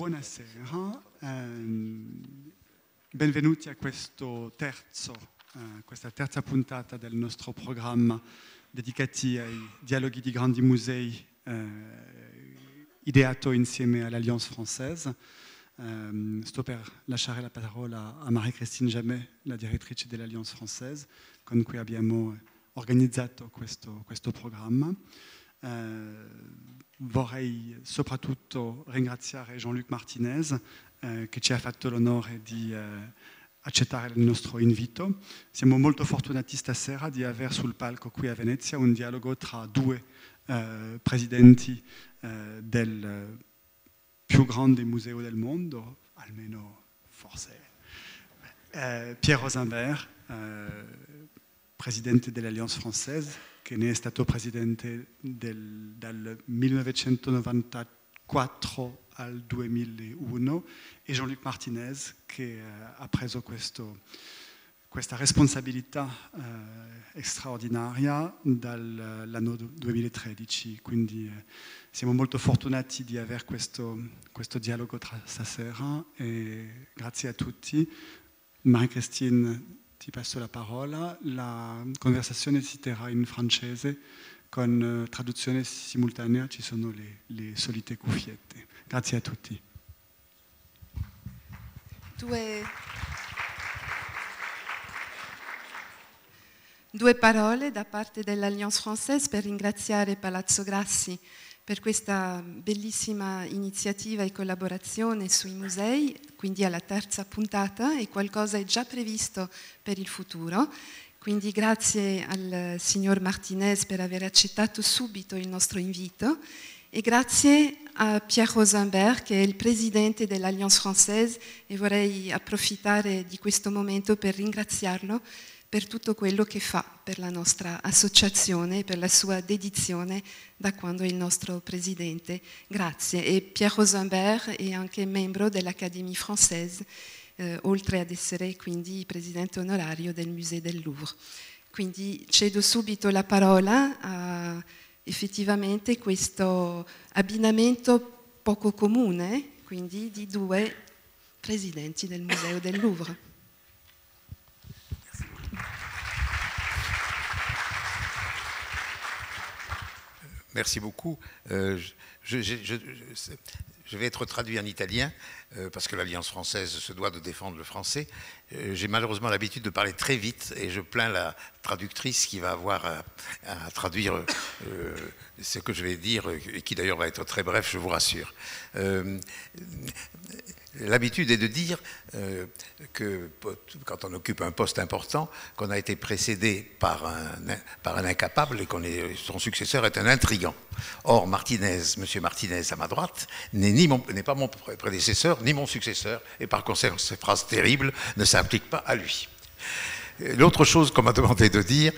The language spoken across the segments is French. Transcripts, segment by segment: Buonasera, benvenuti a questa terza puntata del nostro programma dedicati ai dialoghi di grandi musei ideato insieme all'Alliance Française. Sto per lasciare la parola a Marie-Christine Jamet, la direttrice dell'Alliance Française, con cui abbiamo organizzato questo programma. Vorrei soprattutto ringraziare Jean-Luc Martinez che ci ha fatto l'onore di accettare il nostro invito. Siamo molto fortunati stasera di aver sul palco qui a Venezia un dialogo tra due presidenti del più grande museo del mondo, almeno forse, Pierre Rosenberg, presidente dell'Alliance Française, che ne è stato presidente dal 1994 al 2001, e Jean-Luc Martinez, che ha preso questa responsabilità straordinaria dall'anno 2013. Quindi siamo molto fortunati di avere questo dialogo stasera, e grazie a tutti. Marie-Christine, ti passo la parola. La conversazione si terrà in francese con traduzione simultanea, ci sono le solite cuffiette. Grazie a tutti. Due parole da parte dell'Alliance Française per ringraziare Palazzo Grassi per questa bellissima iniziativa e collaborazione sui musei, quindi alla terza puntata, e qualcosa è già previsto per il futuro. Quindi grazie al signor Martinez per aver accettato subito il nostro invito, e grazie a Pierre Rosenberg, che è il presidente dell'Alliance Française, e vorrei approfittare di questo momento per ringraziarlo per tutto quello che fa per la nostra associazione e per la sua dedizione da quando è il nostro presidente. Grazie. E Pierre Rosenberg è anche membro dell'Académie Française, oltre ad essere quindi presidente onorario del Musée del Louvre. Quindi cedo subito la parola a effettivamente questo abbinamento poco comune, quindi di due presidenti del Museo del Louvre. Merci beaucoup. Je vais être traduit en italien, parce que l'Alliance française se doit de défendre le français. J'ai malheureusement l'habitude de parler très vite, et je plains la traductrice qui va avoir à traduire ce que je vais dire, et qui d'ailleurs va être très bref, je vous rassure. L'habitude est de dire que quand on occupe un poste important, qu'on a été précédé par un incapable, et qu'on son successeur est un intrigant. Or, M. Martinez à ma droite n'est pas mon prédécesseur ni mon successeur, et par conséquent, ces phrases terribles ne s'appliquent pas à lui. L'autre chose qu'on m'a demandé de dire,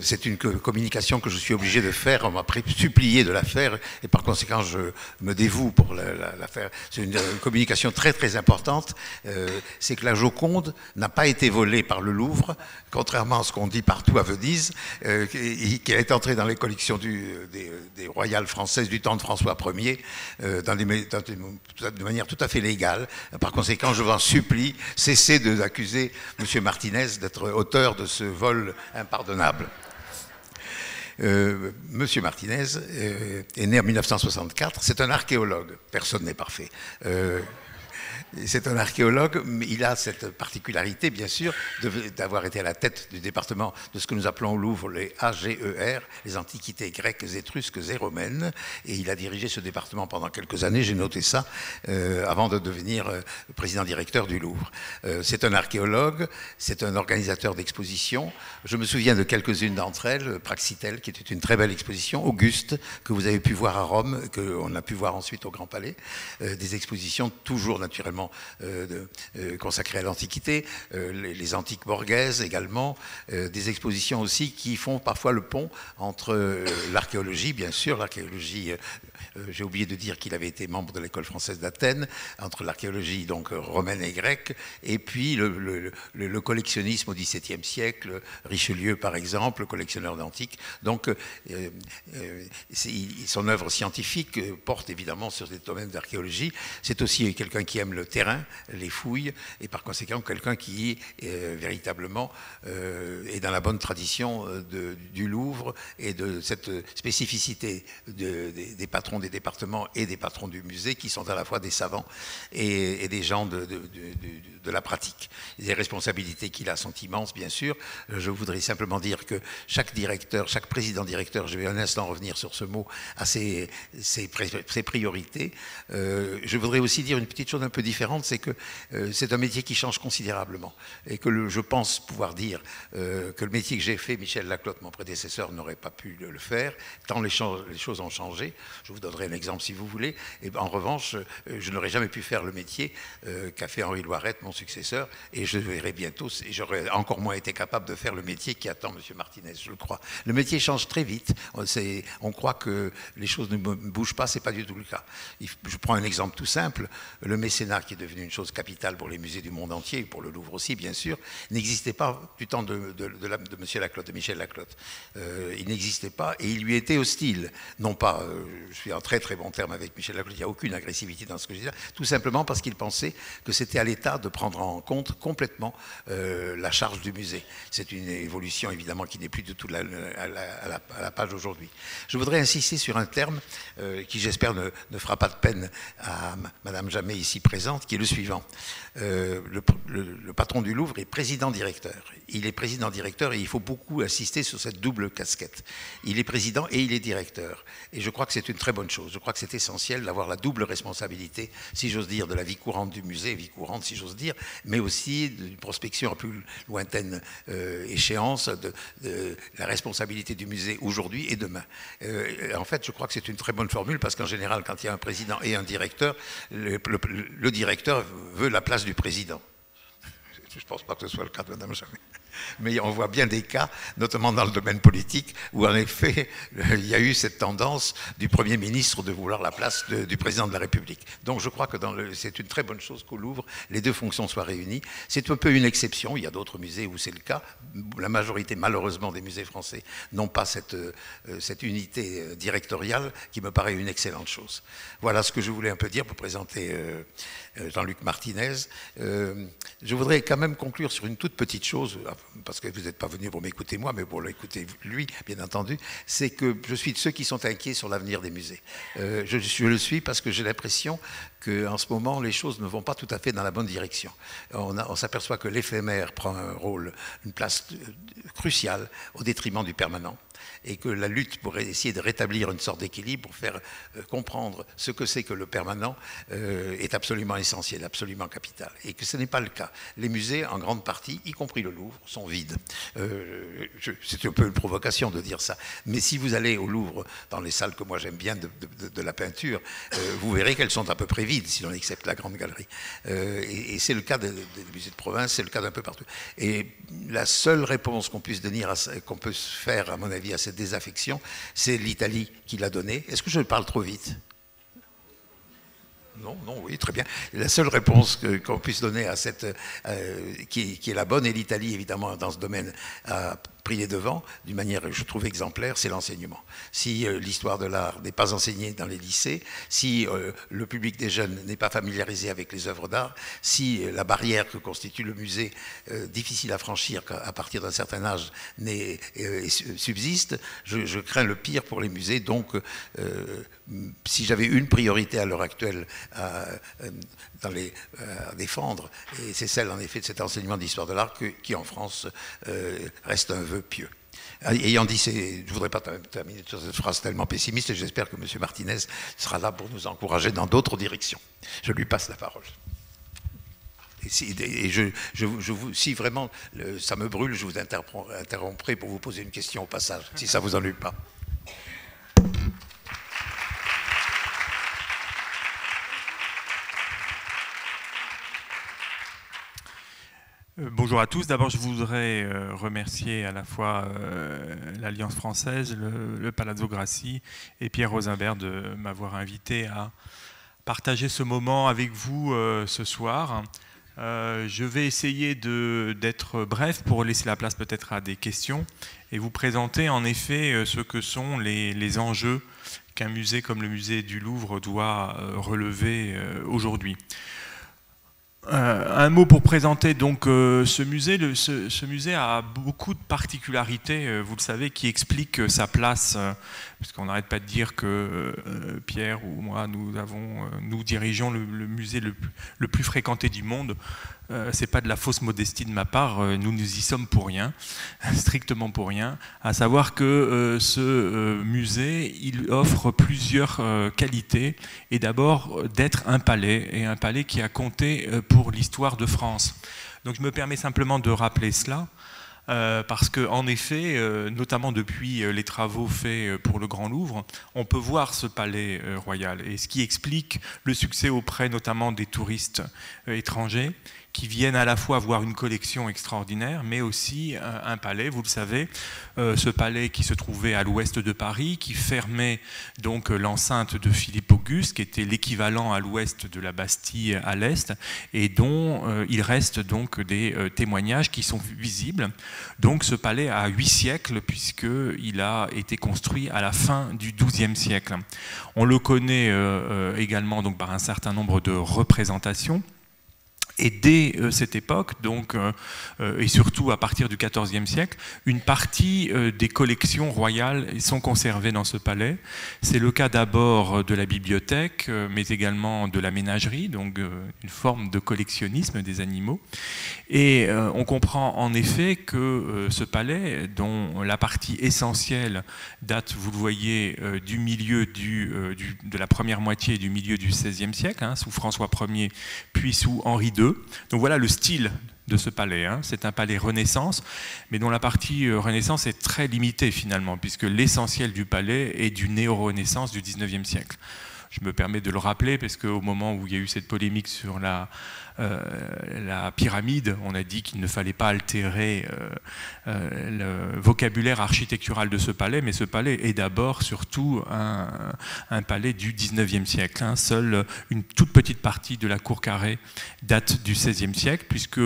c'est une communication que je suis obligé de faire, on m'a supplié de la faire, et par conséquent je me dévoue pour la faire. C'est une communication très très importante, c'est que la Joconde n'a pas été volée par le Louvre, contrairement à ce qu'on dit partout à Venise, qu'elle est entrée dans les collections des royales françaises du temps de François Ier, de manière tout à fait légale. Par conséquent, je vous en supplie, cessez d'accuser M. Martinez d'être auteur de ce vol impardonnable. Monsieur Martinez est né en 1964, c'est un archéologue, personne n'est parfait. C'est un archéologue, mais il a cette particularité, bien sûr, d'avoir été à la tête du département de ce que nous appelons au Louvre les AGER, les antiquités grecques, étrusques et romaines, et il a dirigé ce département pendant quelques années, j'ai noté ça, avant de devenir président-directeur du Louvre. C'est un archéologue, c'est un organisateur d'expositions, je me souviens de quelques-unes d'entre elles, Praxitèle, qui était une très belle exposition, Auguste, que vous avez pu voir à Rome, qu'on a pu voir ensuite au Grand Palais, des expositions toujours naturellement principalement consacrés à l'Antiquité, les antiques Borghese également, des expositions aussi qui font parfois le pont entre l'archéologie, bien sûr, l'archéologie, j'ai oublié de dire qu'il avait été membre de l'école française d'Athènes, entre l'archéologie donc romaine et grecque, et puis le collectionnisme au XVIIe siècle, Richelieu par exemple, collectionneur d'antiques. Donc son œuvre scientifique porte évidemment sur des domaines d'archéologie. C'est aussi quelqu'un qui aime le terrain, les fouilles, et par conséquent quelqu'un qui véritablement est dans la bonne tradition du Louvre et de cette spécificité des patrons des départements et des patrons du musée qui sont à la fois des savants et des gens de la pratique. Les responsabilités qu'il a sont immenses, bien sûr. Je voudrais simplement dire que chaque directeur, chaque président-directeur, je vais un instant revenir sur ce mot, a ses priorités. Je voudrais aussi dire une petite chose un peu différente, c'est que c'est un métier qui change considérablement et que je pense pouvoir dire que le métier que j'ai fait, Michel Laclotte, mon prédécesseur, n'aurait pas pu le faire, tant les choses ont changé. Je vous donnerai un exemple si vous voulez. Et en revanche, je n'aurais jamais pu faire le métier qu'a fait Henri Loirette, mon successeur, et je verrai bientôt, et j'aurais encore moins été capable de faire le métier qui attend M. Martinez, je le crois. Le métier change très vite. On croit que les choses ne bougent pas, ce n'est pas du tout le cas. Je prends un exemple tout simple. Le mécénat, qui est devenu une chose capitale pour les musées du monde entier, pour le Louvre aussi, bien sûr, n'existait pas du temps de M. Laclotte, de Michel Laclotte. Il n'existait pas et il lui était hostile. Non pas, je suis en très très bon terme avec Michel Laclotte, il n'y a aucune agressivité dans ce que je dis là, tout simplement parce qu'il pensait que c'était à l'État de prendre en compte complètement la charge du musée. C'est une évolution évidemment qui n'est plus du tout à la page aujourd'hui. Je voudrais insister sur un terme qui j'espère ne fera pas de peine à Madame Jamet ici présente, qui est le suivant. Le patron du Louvre est président-directeur. Il est président-directeur et il faut beaucoup insister sur cette double casquette. Il est président et il est directeur. Et je crois que c'est une très bonne chose. Je crois que c'est essentiel d'avoir la double responsabilité, si j'ose dire, de la vie courante du musée, vie courante si j'ose dire, mais aussi d'une prospection à plus lointaine échéance, de la responsabilité du musée aujourd'hui et demain. En fait, je crois que c'est une très bonne formule parce qu'en général, quand il y a un président et un directeur, le directeur veut la place du président. Je ne pense pas que ce soit le cas de Mme Jamet. Mais on voit bien des cas, notamment dans le domaine politique, où en effet, il y a eu cette tendance du Premier ministre de vouloir la place du Président de la République. Donc je crois que c'est une très bonne chose qu'au Louvre, les deux fonctions soient réunies. C'est un peu une exception, il y a d'autres musées où c'est le cas. La majorité, malheureusement, des musées français n'ont pas cette unité directoriale qui me paraît une excellente chose. Voilà ce que je voulais un peu dire pour présenter Jean-Luc Martinez. Je voudrais quand même conclure sur une toute petite chose, parce que vous n'êtes pas venu pour m'écouter moi, mais pour l'écouter lui, bien entendu, c'est que je suis de ceux qui sont inquiets sur l'avenir des musées. Je le suis parce que j'ai l'impression qu'en ce moment, les choses ne vont pas tout à fait dans la bonne direction. On s'aperçoit que l'éphémère prend un rôle, une place cruciale au détriment du permanent. Et que la lutte pour essayer de rétablir une sorte d'équilibre, pour faire comprendre ce que c'est que le permanent, est absolument essentiel, absolument capital. Et que ce n'est pas le cas. Les musées, en grande partie, y compris le Louvre, sont vides. C'est un peu une provocation de dire ça. Mais si vous allez au Louvre, dans les salles que moi j'aime bien de la peinture, vous verrez qu'elles sont à peu près vides, si l'on accepte la grande galerie. Et c'est le cas des musées de province, c'est le cas d'un peu partout. Et la seule réponse qu'on peut faire, à mon avis, à cette désaffection, c'est l'Italie qui l'a donnée. Est-ce que je parle trop vite ? Non, non, oui, très bien. La seule réponse qu'on puisse donner à cette, qui est la bonne, et l'Italie, évidemment, dans ce domaine, a pris les devants, d'une manière, je trouve, exemplaire, c'est l'enseignement. Si l'histoire de l'art n'est pas enseignée dans les lycées, si le public des jeunes n'est pas familiarisé avec les œuvres d'art, si la barrière que constitue le musée, difficile à franchir à partir d'un certain âge, subsiste, je crains le pire pour les musées. Donc, si j'avais une priorité à l'heure actuelle à défendre, et c'est celle, en effet, de cet enseignement d'histoire de l'art qui, en France, reste un vœu pieux. Ayant dit, je ne voudrais pas terminer sur cette phrase tellement pessimiste, et j'espère que M. Martinez sera là pour nous encourager dans d'autres directions. Je lui passe la parole. Et si vraiment ça me brûle, je vous interromprai pour vous poser une question au passage, si ça ne vous ennuie pas. Bonjour à tous. D'abord, je voudrais remercier à la fois l'Alliance Française, le Palazzo Grassi et Pierre Rosenberg de m'avoir invité à partager ce moment avec vous ce soir. Je vais essayer d'être bref pour laisser la place peut-être à des questions et vous présenter en effet ce que sont les enjeux qu'un musée comme le musée du Louvre doit relever aujourd'hui. Un mot pour présenter donc ce musée. Ce musée a beaucoup de particularités, vous le savez, qui expliquent sa place, puisqu'on n'arrête pas de dire que Pierre ou moi, nous dirigeons le musée le plus fréquenté du monde. C'est pas de la fausse modestie de ma part, nous y sommes pour rien, strictement pour rien, à savoir que ce musée, il offre plusieurs qualités, et d'abord d'être un palais, et un palais qui a compté pour l'histoire de France. Donc je me permets simplement de rappeler cela, parce qu'en effet, notamment depuis les travaux faits pour le Grand Louvre, on peut voir ce palais royal, et ce qui explique le succès auprès notamment des touristes étrangers, qui viennent à la fois voir une collection extraordinaire, mais aussi un palais, vous le savez, ce palais qui se trouvait à l'ouest de Paris, qui fermait donc l'enceinte de Philippe Auguste, qui était l'équivalent à l'ouest de la Bastille à l'est, et dont il reste donc des témoignages qui sont visibles. Donc ce palais a 8 siècles, puisqu'il a été construit à la fin du XIIe siècle. On le connaît également donc, par un certain nombre de représentations. Et dès cette époque, donc, et surtout à partir du XIVe siècle, une partie des collections royales sont conservées dans ce palais. C'est le cas d'abord de la bibliothèque, mais également de la ménagerie, donc une forme de collectionnisme des animaux. Et on comprend en effet que ce palais, dont la partie essentielle date, vous le voyez, du milieu de la première moitié du milieu du XVIe siècle, hein, sous François Ier, puis sous Henri II. Donc voilà le style de ce palais, hein. C'est un palais Renaissance, mais dont la partie Renaissance est très limitée finalement, puisque l'essentiel du palais est du néo-Renaissance du 19e siècle. Je me permets de le rappeler, parce qu'au moment où il y a eu cette polémique sur la pyramide, on a dit qu'il ne fallait pas altérer le vocabulaire architectural de ce palais, mais ce palais est d'abord surtout un palais du 19e siècle. Hein. Seule une toute petite partie de la cour carrée date du 16e siècle, puisque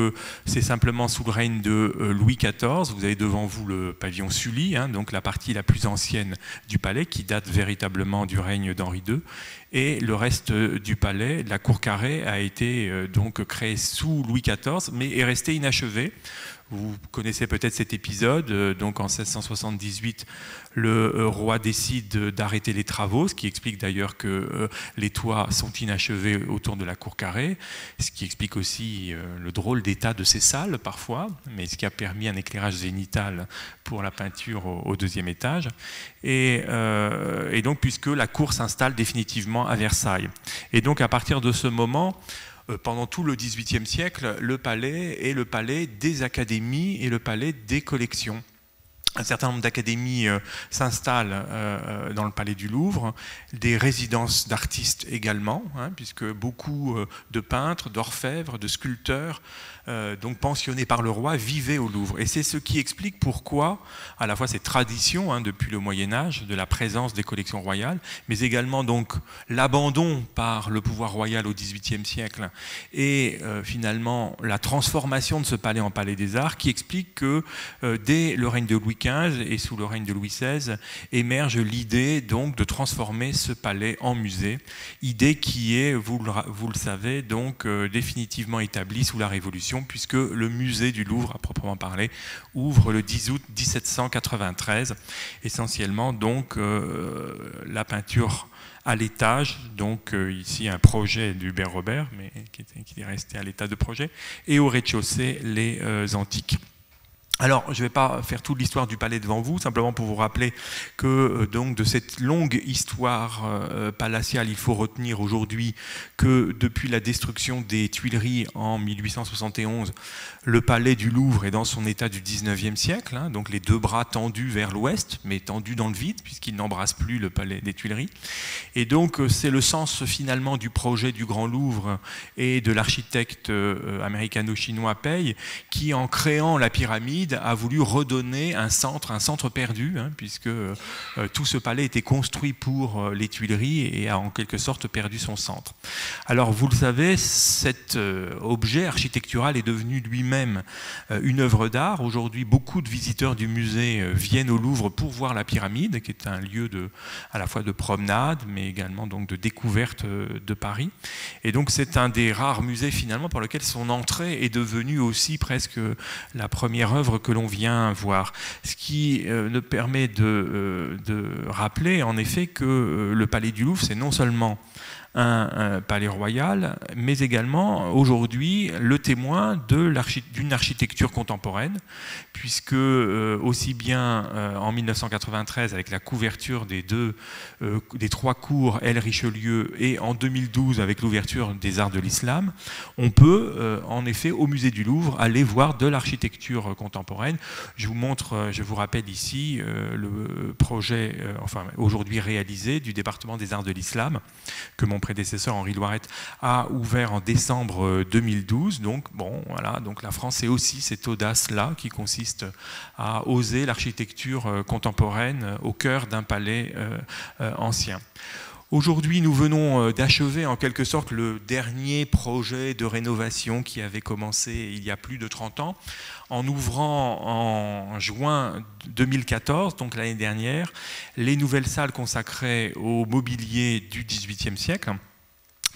c'est simplement sous le règne de Louis XIV. Vous avez devant vous le pavillon Sully, hein, donc la partie la plus ancienne du palais, qui date véritablement du règne d'Henri II. Et le reste du palais, la cour carrée, a été donc créée sous Louis XIV, mais est restée inachevée. Vous connaissez peut-être cet épisode. Donc en 1678, le roi décide d'arrêter les travaux, ce qui explique d'ailleurs que les toits sont inachevés autour de la cour carrée, ce qui explique aussi le drôle d'état de ces salles parfois, mais ce qui a permis un éclairage zénital pour la peinture au deuxième étage. Et donc puisque la cour s'installe définitivement à Versailles. Et donc à partir de ce moment, pendant tout le XVIIIe siècle, le palais est le palais des académies et le palais des collections. Un certain nombre d'académies s'installent dans le palais du Louvre, des résidences d'artistes également, hein, puisque beaucoup de peintres, d'orfèvres, de sculpteurs, donc pensionnés par le roi, vivaient au Louvre. Et c'est ce qui explique pourquoi, à la fois cette tradition, hein, depuis le Moyen-Âge, de la présence des collections royales, mais également donc l'abandon par le pouvoir royal au XVIIIe siècle et finalement la transformation de ce palais en palais des arts, qui explique que dès le règne de Louis XV, et sous le règne de Louis XVI, émerge l'idée donc de transformer ce palais en musée, idée qui est, vous le savez, donc définitivement établie sous la Révolution, puisque le musée du Louvre, à proprement parler, ouvre le 10 août 1793, essentiellement donc la peinture à l'étage, donc ici un projet d'Hubert Robert, mais qui est resté à l'état de projet, et au rez-de-chaussée les antiques. Alors, je ne vais pas faire toute l'histoire du palais devant vous, simplement pour vous rappeler que donc, de cette longue histoire palatiale, il faut retenir aujourd'hui que depuis la destruction des Tuileries en 1871, le palais du Louvre est dans son état du 19e siècle, hein, donc les deux bras tendus vers l'ouest, mais tendus dans le vide, puisqu'il n'embrasse plus le palais des Tuileries. Et donc, c'est le sens finalement du projet du Grand Louvre et de l'architecte américano-chinois Pei, qui en créant la pyramide, a voulu redonner un centre perdu, hein, puisque tout ce palais était construit pour les Tuileries et a en quelque sorte perdu son centre. Alors vous le savez, cet objet architectural est devenu lui-même une œuvre d'art. Aujourd'hui, beaucoup de visiteurs du musée viennent au Louvre pour voir la pyramide, qui est un lieu de, à la fois de promenade, mais également donc de découverte de Paris. Et donc c'est un des rares musées finalement par lequel son entrée est devenue aussi presque la première œuvre que l'on vient voir. Ce qui nous permet de rappeler en effet que le palais du Louvre, c'est non seulement un palais royal, mais également aujourd'hui le témoin d'une architecture contemporaine, puisque aussi bien en 1993 avec la couverture des trois cours Richelieu et en 2012 avec l'ouverture des Arts de l'Islam, on peut en effet au musée du Louvre aller voir de l'architecture contemporaine. Je vous montre, je vous rappelle ici le projet, enfin aujourd'hui réalisé, du département des Arts de l'Islam, que mon prédécesseur Henri Loirette a ouvert en décembre 2012. Donc bon, voilà, donc la France est aussi cette audace-là qui consiste à oser l'architecture contemporaine au cœur d'un palais ancien. Aujourd'hui, nous venons d'achever en quelque sorte le dernier projet de rénovation qui avait commencé il y a plus de 30 ans, en ouvrant en juin 2014, donc l'année dernière, les nouvelles salles consacrées au mobilier du XVIIIe siècle.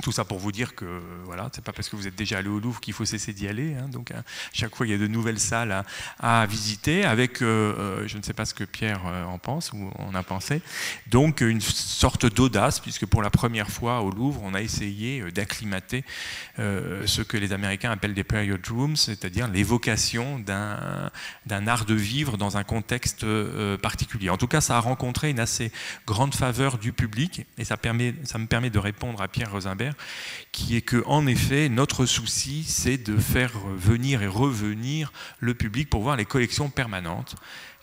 Tout ça pour vous dire que voilà, c'est pas parce que vous êtes déjà allé au Louvre qu'il faut cesser d'y aller. Hein, donc à chaque fois il y a de nouvelles salles à visiter, avec je ne sais pas ce que Pierre en pense ou en a pensé. Donc une sorte d'audace, puisque pour la première fois au Louvre, on a essayé d'acclimater ce que les Américains appellent des period rooms, c'est-à-dire l'évocation d'un art de vivre dans un contexte particulier. En tout cas, ça a rencontré une assez grande faveur du public, et ça me permet de répondre à Pierre Rosenberg, qui est que, en effet, notre souci, c'est de faire venir et revenir le public pour voir les collections permanentes,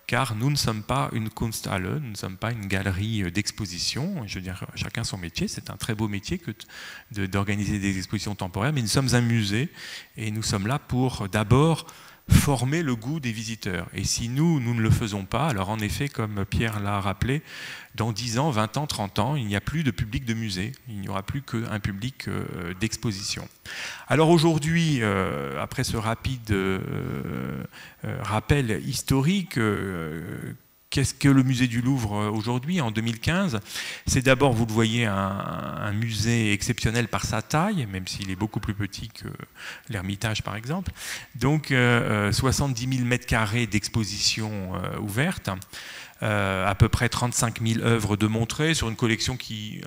car nous ne sommes pas une Kunsthalle, nous ne sommes pas une galerie d'exposition. Je veux dire, chacun son métier, c'est un très beau métier que d'organiser des expositions temporaires, mais nous sommes un musée et nous sommes là pour d'abord former le goût des visiteurs. Et si nous, nous ne le faisons pas, alors en effet, comme Pierre l'a rappelé, dans 10 ans, 20 ans, 30 ans, il n'y a plus de public de musée, il n'y aura plus qu'un public d'exposition. Alors aujourd'hui, après ce rapide rappel historique, qu'est-ce que le musée du Louvre aujourd'hui, en 2015 ? C'est d'abord, vous le voyez, un musée exceptionnel par sa taille, même s'il est beaucoup plus petit que l'Ermitage, par exemple. Donc, 70 000 m² d'exposition ouverte. À peu près 35 000 œuvres de montrées sur une collection qui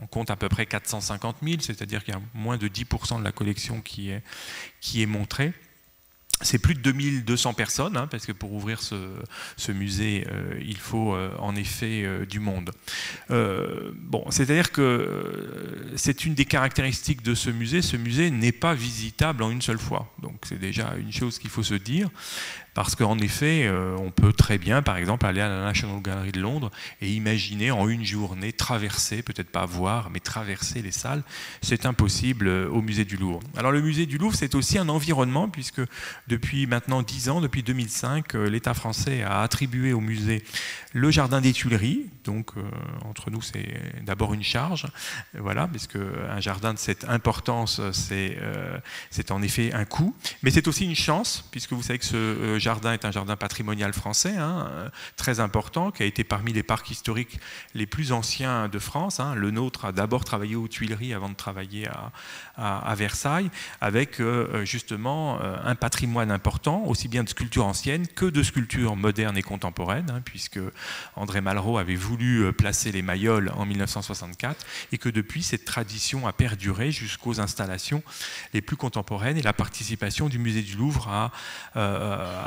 on compte à peu près 450 000, c'est-à-dire qu'il y a moins de 10% de la collection qui est montrée. C'est plus de 2200 personnes, hein, parce que pour ouvrir ce musée, il faut en effet du monde. Bon, c'est-à-dire que c'est une des caractéristiques de ce musée. Ce musée n'est pas visitable en une seule fois. Donc c'est déjà une chose qu'il faut se dire, parce qu'en effet, on peut très bien, par exemple, aller à la National Gallery de Londres et imaginer en une journée traverser, peut-être pas voir, mais traverser les salles. C'est impossible au musée du Louvre. Alors le musée du Louvre, c'est aussi un environnement, puisque depuis maintenant 10 ans, depuis 2005, l'État français a attribué au musée le jardin des Tuileries. Donc, entre nous, c'est d'abord une charge, voilà, parce qu'un jardin de cette importance, c'est en effet un coût. Mais c'est aussi une chance, puisque vous savez que ce jardin est un jardin patrimonial français, hein, très important, qui a été parmi les parcs historiques les plus anciens de France. Hein. Le nôtre a d'abord travaillé aux Tuileries avant de travailler à Versailles, avec justement un patrimoine patrimoine important, aussi bien de sculptures anciennes que de sculptures modernes et contemporaines, hein, puisque André Malraux avait voulu placer les Mayolles en 1964, et que depuis, cette tradition a perduré jusqu'aux installations les plus contemporaines et la participation du Musée du Louvre à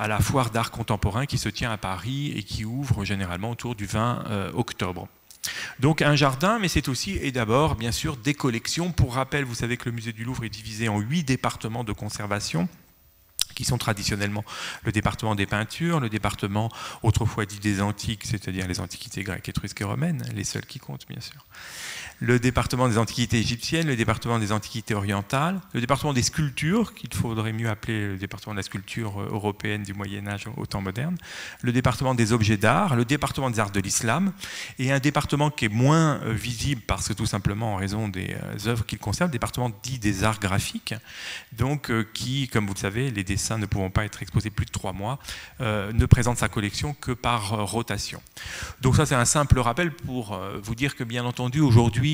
la foire d'art contemporain qui se tient à Paris et qui ouvre généralement autour du 20 octobre. Donc un jardin, mais c'est aussi et d'abord bien sûr des collections. Pour rappel, vous savez que le musée du Louvre est divisé en 8 départements de conservation, qui sont traditionnellement le département des peintures, le département autrefois dit des antiques, c'est-à-dire les antiquités grecques, étrusques et romaines, les seules qui comptent bien sûr, le département des antiquités égyptiennes, le département des antiquités orientales, le département des sculptures, qu'il faudrait mieux appeler le département de la sculpture européenne du Moyen-Âge au temps moderne, le département des objets d'art, le département des arts de l'islam, et un département qui est moins visible parce que tout simplement en raison des œuvres qu'il concerne, le département dit des arts graphiques, donc qui, comme vous le savez, les dessins ne pouvant pas être exposés plus de 3 mois, ne présente sa collection que par rotation. Donc ça, c'est un simple rappel pour vous dire que, bien entendu, aujourd'hui,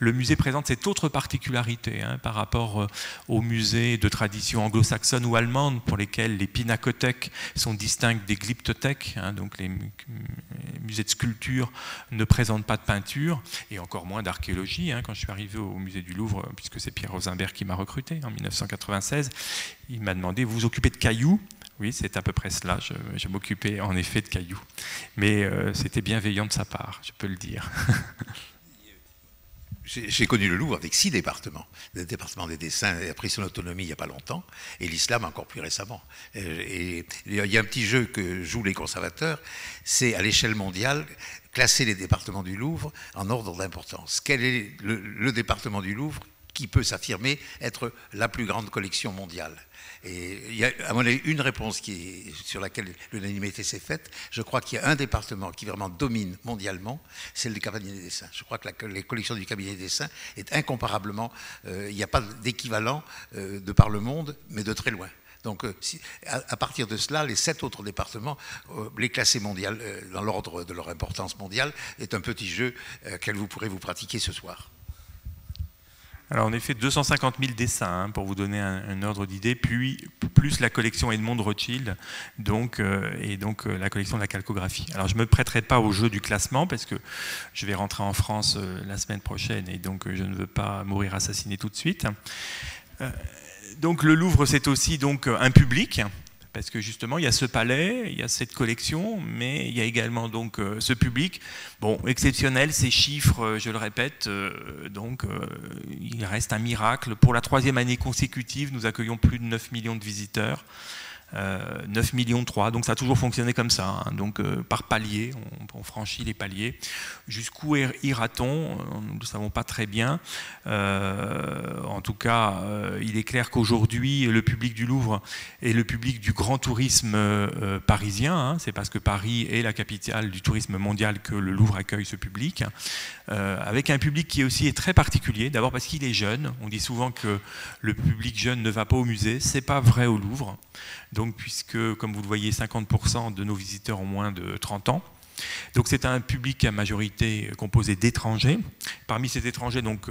le musée présente cette autre particularité hein, par rapport aux musées de tradition anglo-saxonne ou allemande, pour lesquels les pinacothèques sont distinctes des glyptothèques, hein, donc les musées de sculpture ne présentent pas de peinture, et encore moins d'archéologie. Hein, quand je suis arrivé au musée du Louvre, puisque c'est Pierre Rosenberg qui m'a recruté en 1996, il m'a demandé, vous vous occupez de cailloux? Oui, c'est à peu près cela, je m'occupais en effet de cailloux. Mais c'était bienveillant de sa part, je peux le dire. J'ai connu le Louvre avec 6 départements. Le département des dessins a pris son autonomie il n'y a pas longtemps, et l'islam encore plus récemment. Et il y a un petit jeu que jouent les conservateurs, c'est à l'échelle mondiale, classer les départements du Louvre en ordre d'importance. Quel est le département du Louvre qui peut s'affirmer être la plus grande collection mondiale? Et il y a, à mon avis, une réponse sur laquelle l'unanimité s'est faite. Je crois qu'il y a un département qui vraiment domine mondialement, c'est le cabinet des dessins. Je crois que les collections du cabinet des dessins est incomparablement, il n'y a pas d'équivalent de par le monde, mais de très loin. Donc, à partir de cela, les 7 autres départements, les classés mondiales, dans l'ordre de leur importance mondiale, est un petit jeu auquel vous pourrez vous pratiquer ce soir. Alors en effet, 250 000 dessins, hein, pour vous donner un ordre d'idée, puis plus la collection Edmond de Rothschild, donc, et donc la collection de la calcographie. Alors je ne me prêterai pas au jeu du classement, parce que je vais rentrer en France la semaine prochaine, et donc je ne veux pas mourir assassiné tout de suite. Donc le Louvre, c'est aussi donc, un public, parce que justement, il y a ce palais, il y a cette collection, mais il y a également donc ce public. Bon, exceptionnel, ces chiffres, je le répète, donc il reste un miracle. Pour la 3e année consécutive, nous accueillons plus de 9 millions de visiteurs. 9,3 millions, donc ça a toujours fonctionné comme ça, hein. Donc par palier, on franchit les paliers. Jusqu'où ira-t-on? Nous ne savons pas très bien. En tout cas, il est clair qu'aujourd'hui, le public du Louvre est le public du grand tourisme parisien. Hein. C'est parce que Paris est la capitale du tourisme mondial que le Louvre accueille ce public. Avec un public qui aussi est très particulier, d'abord parce qu'il est jeune. On dit souvent que le public jeune ne va pas au musée, c'est pas vrai au Louvre. Donc, puisque, comme vous le voyez, 50% de nos visiteurs ont moins de 30 ans. Donc c'est un public à majorité composé d'étrangers. Parmi ces étrangers, donc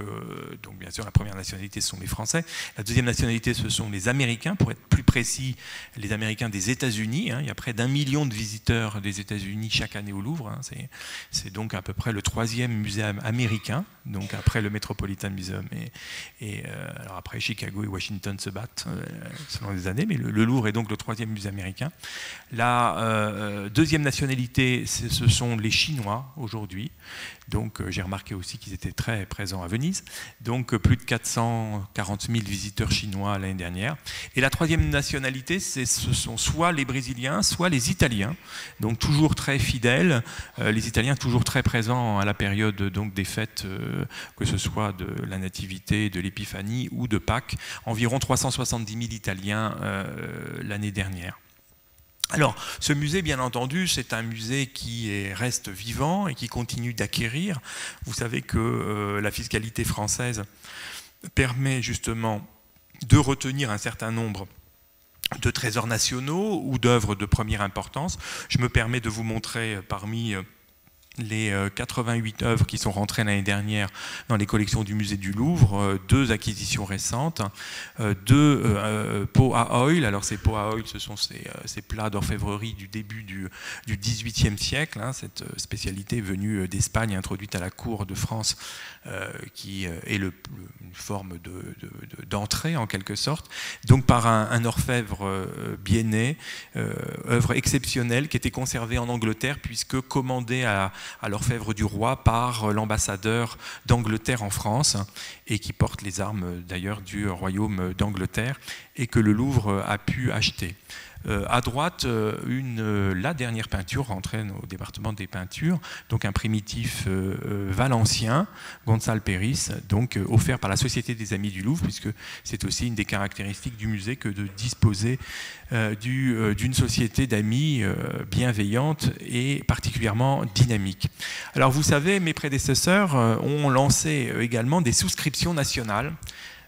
bien sûr, la première nationalité, ce sont les Français. La deuxième nationalité, ce sont les Américains, pour être plus précis, les Américains des États-Unis. Hein. Il y a près d'1 million de visiteurs des États-Unis chaque année au Louvre. Hein. C'est donc à peu près le 3e musée américain, donc après le Metropolitan Museum. Alors après, Chicago et Washington se battent selon les années, mais le Louvre est donc le 3e musée américain. La deuxième nationalité, ce sont les Chinois aujourd'hui, donc j'ai remarqué aussi qu'ils étaient très présents à Venise, donc plus de 440 000 visiteurs chinois l'année dernière. Et la 3e nationalité, ce sont soit les Brésiliens, soit les Italiens, donc toujours très fidèles, les Italiens toujours très présents à la période donc, des fêtes, que ce soit de la Nativité, de l'Épiphanie ou de Pâques, environ 370 000 Italiens l'année dernière. Alors, ce musée, bien entendu, c'est un musée qui reste vivant et qui continue d'acquérir. Vous savez que la fiscalité française permet justement de retenir un certain nombre de trésors nationaux ou d'œuvres de première importance. Je me permets de vous montrer parmi les 88 œuvres qui sont rentrées l'année dernière dans les collections du musée du Louvre, deux acquisitions récentes, deux pots à oil. Alors ces pots à oil, ce sont ces plats d'orfèvrerie du début du XVIIIe siècle, hein, cette spécialité venue d'Espagne, introduite à la cour de France, qui est une forme d'entrée en quelque sorte, donc par un orfèvre biennais, œuvre exceptionnelle qui était conservée en Angleterre puisque commandée à l'orfèvre du roi par l'ambassadeur d'Angleterre en France, et qui porte les armes d'ailleurs du royaume d'Angleterre, et que le Louvre a pu acheter. À droite, la dernière peinture rentrée au département des peintures, donc un primitif valencien, Gonçal Périsse, donc offert par la Société des Amis du Louvre, puisque c'est aussi une des caractéristiques du musée que de disposer d'une société d'amis bienveillante et particulièrement dynamique. Alors vous savez, mes prédécesseurs ont lancé également des souscriptions nationales.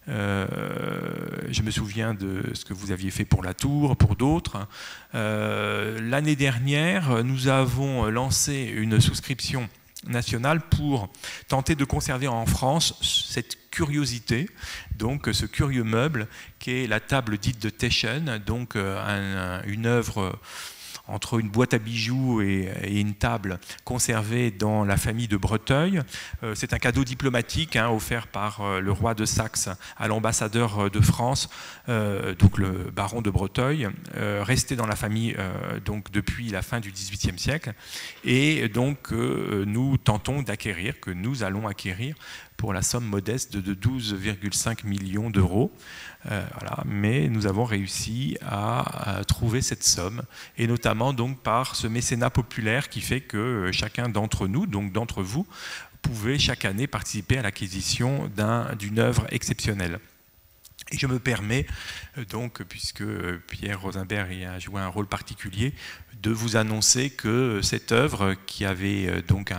Je me souviens de ce que vous aviez fait pour la Tour, pour d'autres. L'année dernière, nous avons lancé une souscription nationale pour tenter de conserver en France cette curiosité, donc ce curieux meuble qui est la table dite de Teschen, donc une œuvre entre une boîte à bijoux et une table conservée dans la famille de Breteuil. C'est un cadeau diplomatique, hein, offert par le roi de Saxe à l'ambassadeur de France, donc le baron de Breteuil, resté dans la famille donc depuis la fin du XVIIIe siècle, et donc nous tentons d'acquérir, que nous allons acquérir, pour la somme modeste de 12,5 millions d'euros. Voilà. Mais nous avons réussi à trouver cette somme, et notamment donc par ce mécénat populaire qui fait que chacun d'entre nous, donc d'entre vous, pouvait chaque année participer à l'acquisition d'une œuvre exceptionnelle. Et je me permets, donc, puisque Pierre Rosenberg y a joué un rôle particulier, de vous annoncer que cette œuvre, qui avait donc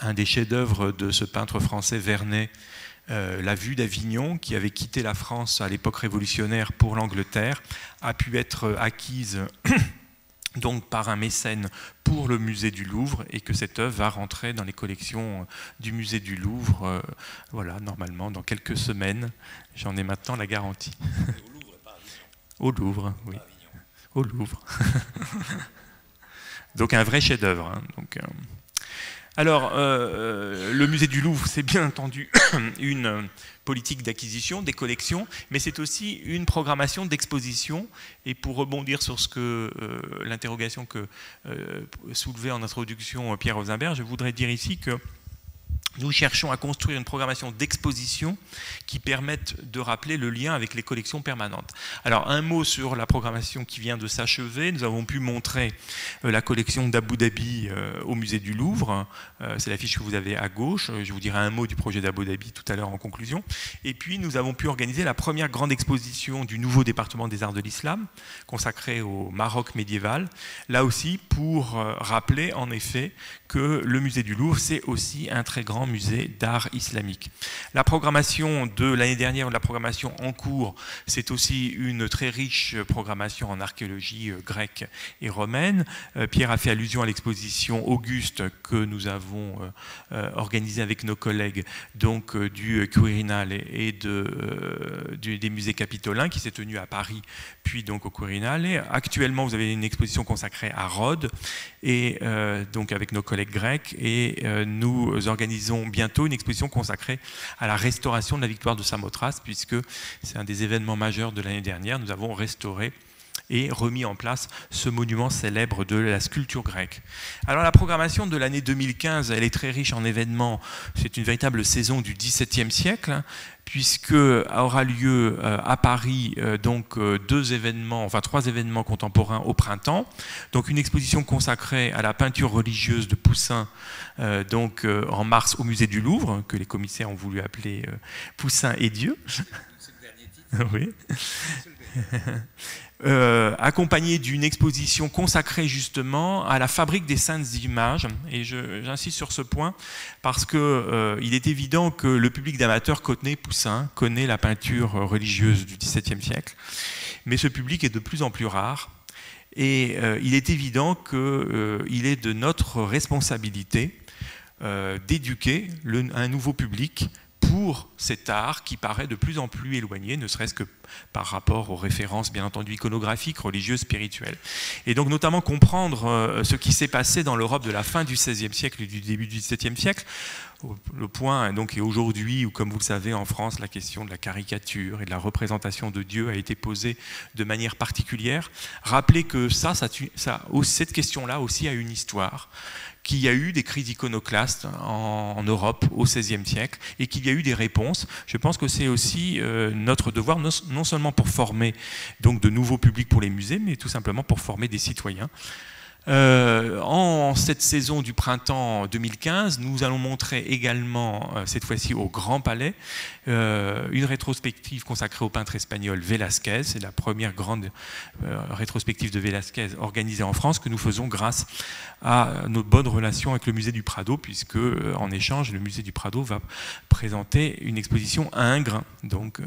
un des chefs-d'œuvre de ce peintre français Vernet, La Vue d'Avignon, qui avait quitté la France à l'époque révolutionnaire pour l'Angleterre, a pu être acquise donc par un mécène pour le musée du Louvre, et que cette œuvre va rentrer dans les collections du musée du Louvre, voilà, normalement dans quelques semaines. J'en ai maintenant la garantie. Au Louvre, pas à Avignon. Au Louvre, oui. Pas à Avignon. Au Louvre. Donc un vrai chef-d'œuvre. Hein. Donc alors, le musée du Louvre, c'est bien entendu une politique d'acquisition des collections, mais c'est aussi une programmation d'exposition. Et pour rebondir sur ce que l'interrogation que soulevait en introduction Pierre Rosenberg, je voudrais dire ici que nous cherchons à construire une programmation d'exposition qui permette de rappeler le lien avec les collections permanentes. Alors un mot sur la programmation qui vient de s'achever. Nous avons pu montrer la collection d'Abu Dhabi au musée du Louvre. C'est l'affiche que vous avez à gauche. Je vous dirai un mot du projet d'Abu Dhabi tout à l'heure en conclusion. Et puis nous avons pu organiser la première grande exposition du nouveau département des arts de l'islam, consacrée au Maroc médiéval. Là aussi pour rappeler en effet que le musée du Louvre, c'est aussi un très grand musée d'art islamique. La programmation de l'année dernière, la programmation en cours, c'est aussi une très riche programmation en archéologie grecque et romaine. Pierre a fait allusion à l'exposition Auguste que nous avons organisée avec nos collègues donc du Quirinal et des musées capitolins, qui s'est tenue à Paris, puis donc au Quirinal. Et actuellement, vous avez une exposition consacrée à Rhodes, et donc avec nos collègues grecs, et nous organisons bientôt une exposition consacrée à la restauration de la victoire de Samothrace, puisque c'est un des événements majeurs de l'année dernière. Nous avons restauré et remis en place ce monument célèbre de la sculpture grecque. Alors la programmation de l'année 2015, elle est très riche en événements. C'est une véritable saison du XVIIe siècle, puisque aura lieu à Paris donc trois événements contemporains au printemps. Donc une exposition consacrée à la peinture religieuse de Poussin, donc en mars au musée du Louvre, que les commissaires ont voulu appeler Poussin et Dieu. C'est le dernier titre. Oui. Accompagné d'une exposition consacrée justement à la fabrique des saintes images, et j'insiste sur ce point parce qu'il est évident que le public d'amateurs connaît Poussin, connaît la peinture religieuse du XVIIe siècle, mais ce public est de plus en plus rare, et il est évident qu'il est de notre responsabilité d'éduquer un nouveau public pour cet art qui paraît de plus en plus éloigné, ne serait-ce que par rapport aux références, bien entendu, iconographiques, religieuses, spirituelles. Et donc, notamment, comprendre ce qui s'est passé dans l'Europe de la fin du XVIe siècle et du début du XVIIe siècle. Le point donc, est aujourd'hui, où, comme vous le savez, en France, la question de la caricature et de la représentation de Dieu a été posée de manière particulière. Rappelez que cette question-là aussi a une histoire, qu'il y a eu des crises iconoclastes en Europe au XVIe siècle et qu'il y a eu des réponses. Je pense que c'est aussi notre devoir, non seulement pour former donc, de nouveaux publics pour les musées, mais tout simplement pour former des citoyens. En cette saison du printemps 2015, nous allons montrer également, cette fois-ci au Grand Palais, une rétrospective consacrée au peintre espagnol Velázquez. C'est la première grande rétrospective de Velázquez organisée en France que nous faisons grâce à nos bonnes relations avec le musée du Prado, puisque en échange, le musée du Prado va présenter une exposition à Ingres, donc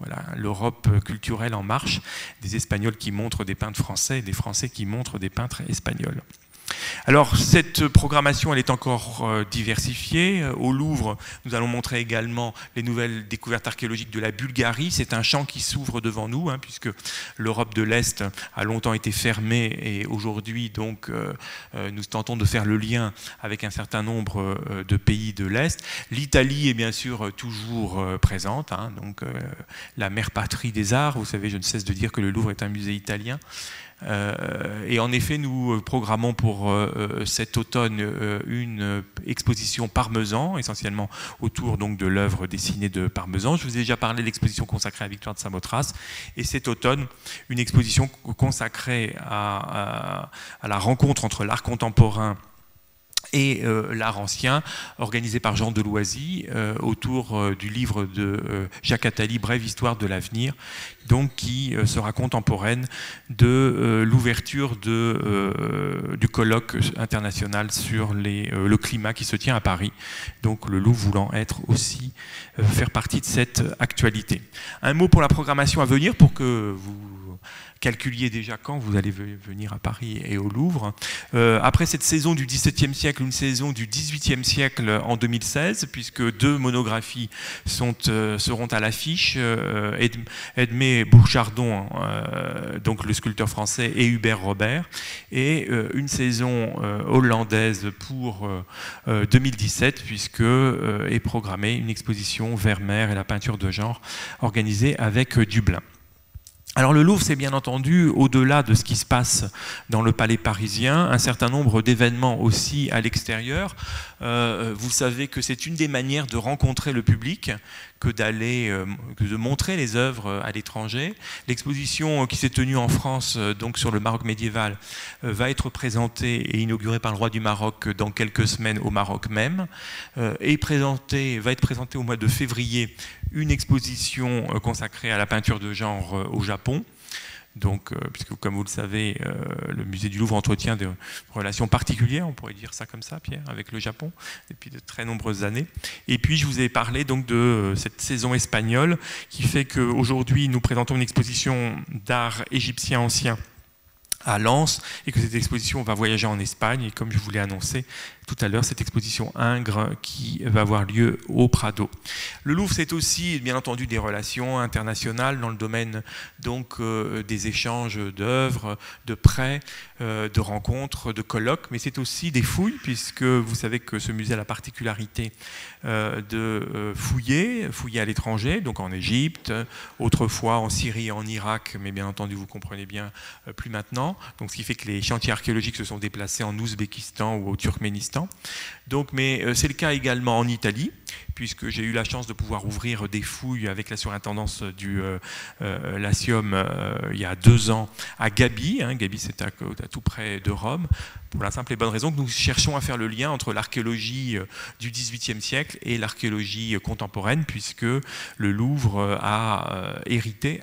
voilà, l'Europe culturelle en marche, des Espagnols qui montrent des peintres français et des Français qui montrent des peintres espagnols. Alors cette programmation, elle est encore diversifiée. Au Louvre, nous allons montrer également les nouvelles découvertes archéologiques de la Bulgarie. C'est un champ qui s'ouvre devant nous, hein, puisque l'Europe de l'Est a longtemps été fermée et aujourd'hui donc nous tentons de faire le lien avec un certain nombre de pays de l'Est. L'Italie est bien sûr toujours présente, hein, donc la mère patrie des arts. Vous savez, je ne cesse de dire que le Louvre est un musée italien. Et en effet, nous programmons pour cet automne une exposition Parmesan, essentiellement autour donc, de l'œuvre dessinée de Parmesan. Je vous ai déjà parlé de l'exposition consacrée à Victoire de Samothrace. Et cet automne, une exposition consacrée à la rencontre entre l'art contemporain et l'art ancien, organisé par Jean Nouvel autour du livre de Jacques Attali, Brève histoire de l'avenir, donc qui sera contemporaine de l'ouverture du colloque international sur le climat qui se tient à Paris, donc le Louvre voulant être aussi faire partie de cette actualité. Un mot pour la programmation à venir, pour que vous calculiez déjà quand vous allez venir à Paris et au Louvre. Après cette saison du XVIIe siècle, une saison du XVIIIe siècle en 2016, puisque deux monographies seront à l'affiche. Edme Bouchardon, donc le sculpteur français, et Hubert Robert. Et une saison hollandaise pour 2017, puisque est programmée une exposition Vermeer et la peinture de genre, organisée avec Dublin. Alors le Louvre, c'est bien entendu, au-delà de ce qui se passe dans le palais parisien, un certain nombre d'événements aussi à l'extérieur. Vous savez que c'est une des manières de rencontrer le public, que de montrer les œuvres à l'étranger. L'exposition qui s'est tenue en France donc sur le Maroc médiéval va être présentée et inaugurée par le roi du Maroc dans quelques semaines au Maroc même. Va être présentée au mois de février une exposition consacrée à la peinture de genre au Japon. Donc, puisque comme vous le savez, le musée du Louvre entretient des relations particulières, on pourrait dire ça comme ça, Pierre, avec le Japon, depuis de très nombreuses années. Et puis je vous ai parlé donc de cette saison espagnole, qui fait qu'aujourd'hui nous présentons une exposition d'art égyptien ancien à Lens, et que cette exposition va voyager en Espagne, et comme je vous l'ai annoncé tout à l'heure, cette exposition Ingres qui va avoir lieu au Prado. Le Louvre, c'est aussi, bien entendu, des relations internationales dans le domaine donc, des échanges d'œuvres, de prêts, de rencontres, de colloques, mais c'est aussi des fouilles, puisque vous savez que ce musée a la particularité de fouiller à l'étranger, donc en Égypte, autrefois en Syrie, en Irak, mais bien entendu, vous comprenez bien, plus maintenant. Donc, ce qui fait que les chantiers archéologiques se sont déplacés en Ouzbékistan ou au Turkménistan. Donc, mais c'est le cas également en Italie, puisque j'ai eu la chance de pouvoir ouvrir des fouilles avec la surintendance du Latium il y a 2 ans à Gabi. Hein, Gabi, c'est à tout près de Rome, pour la simple et bonne raison que nous cherchons à faire le lien entre l'archéologie du XVIIIe siècle et l'archéologie contemporaine, puisque le Louvre a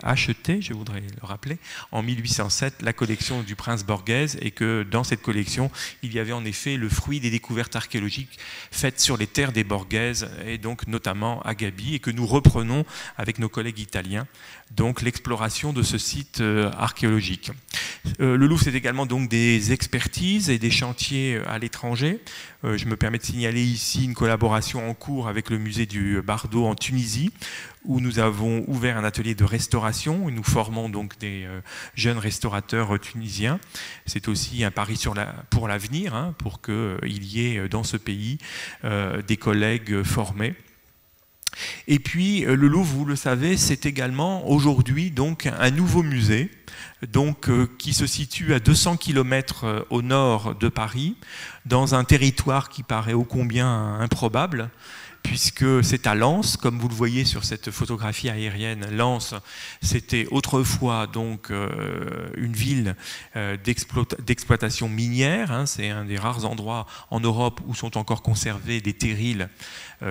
acheté, je voudrais le rappeler, en 1807, la collection du prince Borghese, et que dans cette collection, il y avait en effet le fruit des découvertes archéologiques faites sur les terres des Borghese, et donc notamment à Gabi, et que nous reprenons avec nos collègues italiens, donc l'exploration de ce site archéologique. Le Louvre, c'est également donc des expertises et des chantiers à l'étranger. Je me permets de signaler ici une collaboration en cours avec le musée du Bardo en Tunisie, où nous avons ouvert un atelier de restauration, où nous formons donc des jeunes restaurateurs tunisiens. C'est aussi un pari pour l'avenir, hein, pour qu'il y ait dans ce pays des collègues formés. Et puis le Louvre, vous le savez, c'est également aujourd'hui donc un nouveau musée donc, qui se situe à 200 km au nord de Paris, dans un territoire qui paraît ô combien improbable, puisque c'est à Lens, comme vous le voyez sur cette photographie aérienne. Lens, c'était autrefois donc une ville d'exploitation minière, hein, c'est un des rares endroits en Europe où sont encore conservés des terrils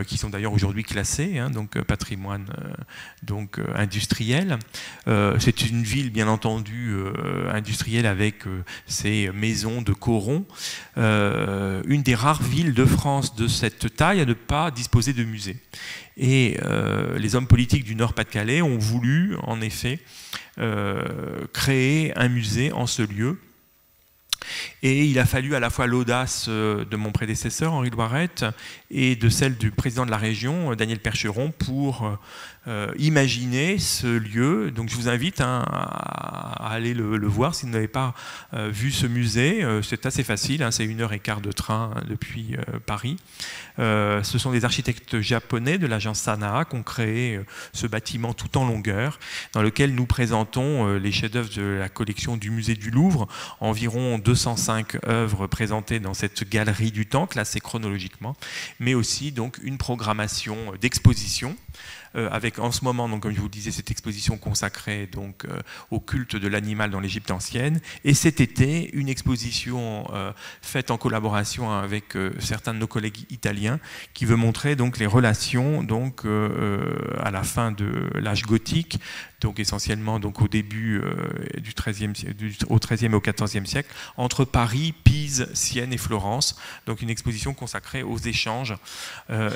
qui sont d'ailleurs aujourd'hui classés, hein, donc patrimoine donc, industriel. C'est une ville bien entendu industrielle avec ses maisons de coron, une des rares villes de France de cette taille à ne pas disposer de musées. Et les hommes politiques du Nord-Pas-de-Calais ont voulu, en effet, créer un musée en ce lieu. Et il a fallu à la fois l'audace de mon prédécesseur, Henri Loirette, et de celle du président de la région, Daniel Percheron, pour imaginer ce lieu. Donc je vous invite hein, à aller le voir si vous n'avez pas vu ce musée. C'est assez facile, hein, c'est 1h15 de train hein, depuis Paris. Ce sont des architectes japonais de l'agence Sanaa qui ont créé ce bâtiment tout en longueur, dans lequel nous présentons les chefs-d'œuvre de la collection du musée du Louvre, environ 205 œuvres présentées dans cette galerie du temps, classée chronologiquement, mais aussi donc une programmation d'exposition, avec en ce moment, donc, comme je vous le disais, cette exposition consacrée donc, au culte de l'animal dans l'Égypte ancienne, et cet été, une exposition faite en collaboration avec certains de nos collègues italiens, qui veut montrer donc, les relations donc, à la fin de l'âge gothique, donc essentiellement donc, au début du XIIIe et au XIVe siècle, entre Paris, Pise, Sienne et Florence, donc une exposition consacrée aux échanges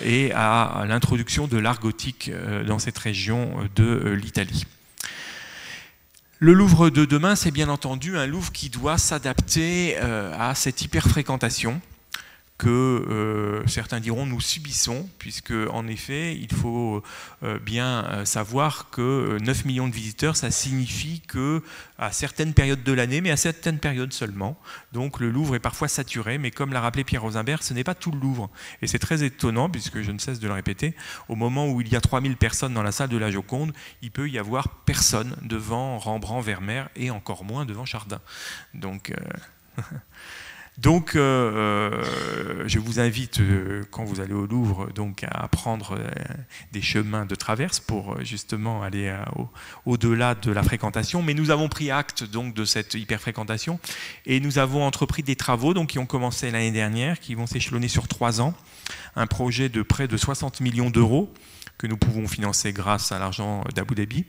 et à l'introduction de l'art gothique dans cette région de l'Italie. Le Louvre de demain, c'est bien entendu un Louvre qui doit s'adapter à cette hyperfréquentation que certains diront nous subissons, puisque en effet, il faut bien savoir que 9 millions de visiteurs, ça signifie que à certaines périodes de l'année, mais à certaines périodes seulement. Donc le Louvre est parfois saturé, mais comme l'a rappelé Pierre Rosenberg, ce n'est pas tout le Louvre. Et c'est très étonnant, puisque je ne cesse de le répéter, au moment où il y a 3000 personnes dans la salle de la Joconde, il peut y avoir personne devant Rembrandt, Vermeer, et encore moins devant Chardin. Donc... Donc, je vous invite, quand vous allez au Louvre, donc, à prendre des chemins de traverse pour justement aller au-delà de la fréquentation. Mais nous avons pris acte donc, de cette hyperfréquentation et nous avons entrepris des travaux donc, qui ont commencé l'année dernière, qui vont s'échelonner sur 3 ans. Un projet de près de 60 millions d'euros que nous pouvons financer grâce à l'argent d'Abu Dhabi,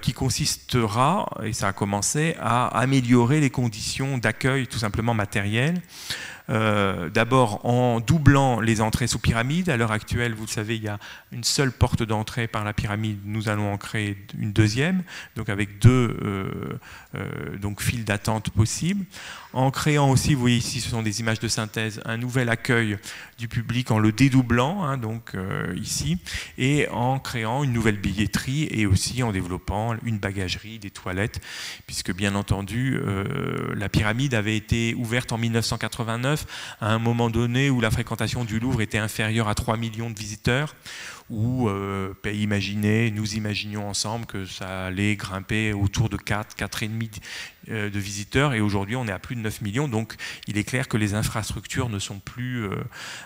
qui consistera, et ça a commencé, à améliorer les conditions d'accueil tout simplement matérielles. D'abord en doublant les entrées sous pyramide. À l'heure actuelle, vous le savez, il y a une seule porte d'entrée par la pyramide. Nous allons en créer une deuxième, donc avec 2 donc files d'attente possibles. En créant aussi, vous voyez ici, ce sont des images de synthèse, un nouvel accueil du public en le dédoublant, hein, donc ici, et en créant une nouvelle billetterie et aussi en développant une bagagerie, des toilettes, puisque bien entendu, la pyramide avait été ouverte en 1989. À un moment donné où la fréquentation du Louvre était inférieure à 3 millions de visiteurs, où, pays imaginé, nous imaginions ensemble que ça allait grimper autour de 4,5 de visiteurs, et aujourd'hui on est à plus de 9 millions, donc il est clair que les infrastructures ne sont plus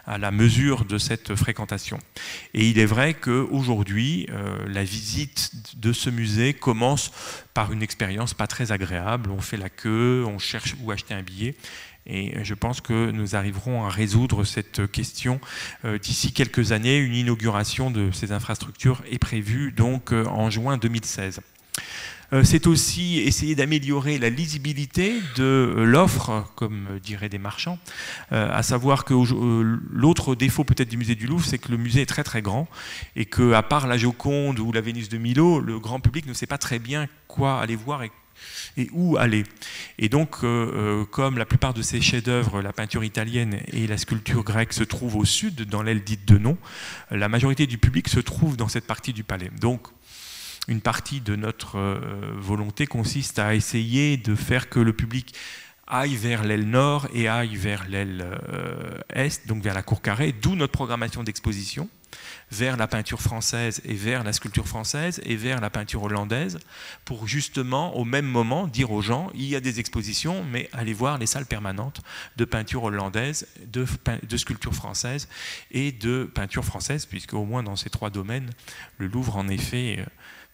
à la mesure de cette fréquentation. Et il est vrai qu'aujourd'hui, la visite de ce musée commence par une expérience pas très agréable, on fait la queue, on cherche où acheter un billet, et je pense que nous arriverons à résoudre cette question d'ici quelques années. Une inauguration de ces infrastructures est prévue donc en juin 2016. C'est aussi essayer d'améliorer la lisibilité de l'offre, comme diraient des marchands, à savoir que l'autre défaut peut-être du musée du Louvre, c'est que le musée est très très grand et qu'à part la Joconde ou la Vénus de Milo, le grand public ne sait pas très bien quoi aller voir et et où aller. Et donc, comme la plupart de ces chefs-d'œuvre, la peinture italienne et la sculpture grecque se trouvent au sud, dans l'aile dite de Non, la majorité du public se trouve dans cette partie du palais. Donc, une partie de notre volonté consiste à essayer de faire que le public aille vers l'aile nord et aille vers l'aile est, donc vers la cour carrée, d'où notre programmation d'exposition, vers la peinture française et vers la sculpture française et vers la peinture hollandaise, pour justement au même moment dire aux gens, il y a des expositions, mais allez voir les salles permanentes de peinture hollandaise, de sculpture française et de peinture française, puisque au moins dans ces trois domaines, le Louvre en effet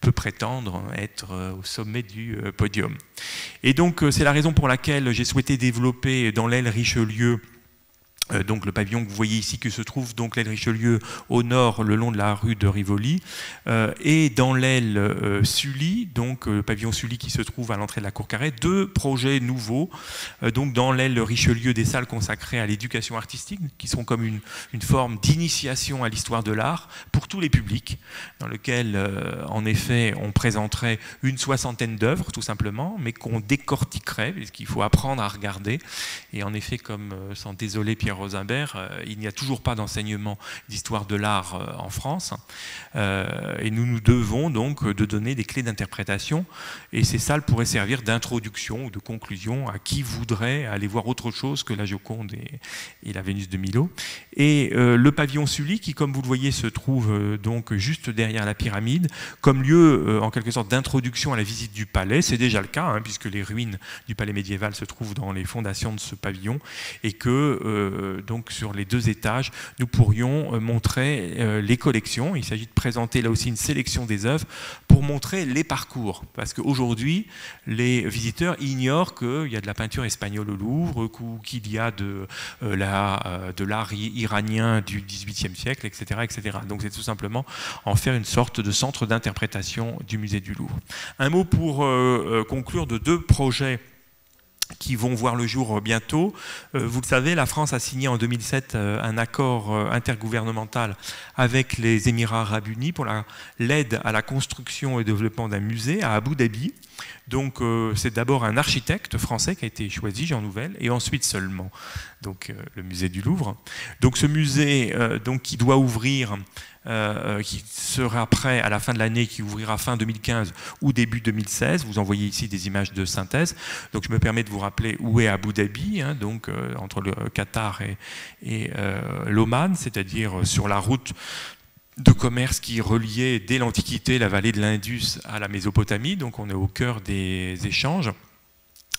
peut prétendre être au sommet du podium. Et donc c'est la raison pour laquelle j'ai souhaité développer dans l'aile Richelieu, donc le pavillon que vous voyez ici, qui se trouve donc l'aile Richelieu au nord, le long de la rue de Rivoli, et dans l'aile Sully, donc le pavillon Sully qui se trouve à l'entrée de la cour carrée, deux projets nouveaux, donc dans l'aile Richelieu des salles consacrées à l'éducation artistique, qui sont comme une forme d'initiation à l'histoire de l'art pour tous les publics, dans lequel en effet on présenterait une soixantaine d'œuvres tout simplement, mais qu'on décortiquerait, puisqu'il faut apprendre à regarder, et en effet comme sans désoler Pierre Rosenberg, il n'y a toujours pas d'enseignement d'histoire de l'art en France, et nous nous devons donc de donner des clés d'interprétation, et ces salles pourraient servir d'introduction ou de conclusion à qui voudrait aller voir autre chose que la Joconde et la Vénus de Milo. Et le pavillon Sully, qui comme vous le voyez se trouve donc juste derrière la pyramide, comme lieu en quelque sorte d'introduction à la visite du palais, c'est déjà le cas, hein, puisque les ruines du palais médiéval se trouvent dans les fondations de ce pavillon, et que donc sur les deux étages, nous pourrions montrer les collections. Il s'agit de présenter là aussi une sélection des œuvres pour montrer les parcours. Parce qu'aujourd'hui, les visiteurs ignorent qu'il y a de la peinture espagnole au Louvre, qu'il y a de l'art iranien du XVIIIe siècle, etc., etc. Donc c'est tout simplement en faire une sorte de centre d'interprétation du musée du Louvre. Un mot pour conclure de deux projets qui vont voir le jour bientôt. Vous le savez, la France a signé en 2007 un accord intergouvernemental avec les Émirats arabes unis pour l'aide à la construction et développement d'un musée à Abu Dhabi. Donc c'est d'abord un architecte français qui a été choisi, Jean Nouvel, et ensuite seulement donc, le musée du Louvre. Donc ce musée donc, qui doit ouvrir, qui sera prêt à la fin de l'année, qui ouvrira fin 2015 ou début 2016. Vous en voyez ici des images de synthèse. Donc je me permets de vous rappeler où est Abu Dhabi, hein, donc entre le Qatar et l'Oman, c'est-à-dire sur la route de commerce qui reliait dès l'Antiquité la vallée de l'Indus à la Mésopotamie, donc on est au cœur des échanges.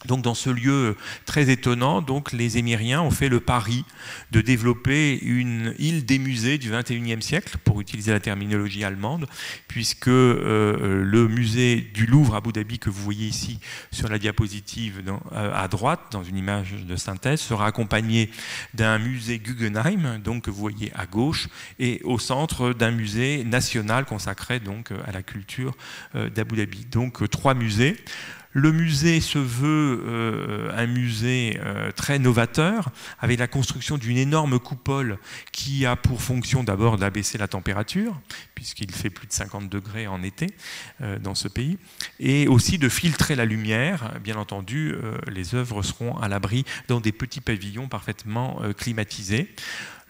Donc dans ce lieu très étonnant, donc les Émiriens ont fait le pari de développer une île des musées du XXIe siècle, pour utiliser la terminologie allemande, puisque le musée du Louvre à Abu Dhabi que vous voyez ici sur la diapositive à droite, dans une image de synthèse, sera accompagné d'un musée Guggenheim, donc que vous voyez à gauche, et au centre d'un musée national consacré donc à la culture d'Abu Dhabi. Donc trois musées. Le musée se veut un musée très novateur, avec la construction d'une énorme coupole qui a pour fonction d'abord d'abaisser la température, puisqu'il fait plus de 50 degrés en été dans ce pays, et aussi de filtrer la lumière. Bien entendu, les œuvres seront à l'abri dans des petits pavillons parfaitement climatisés.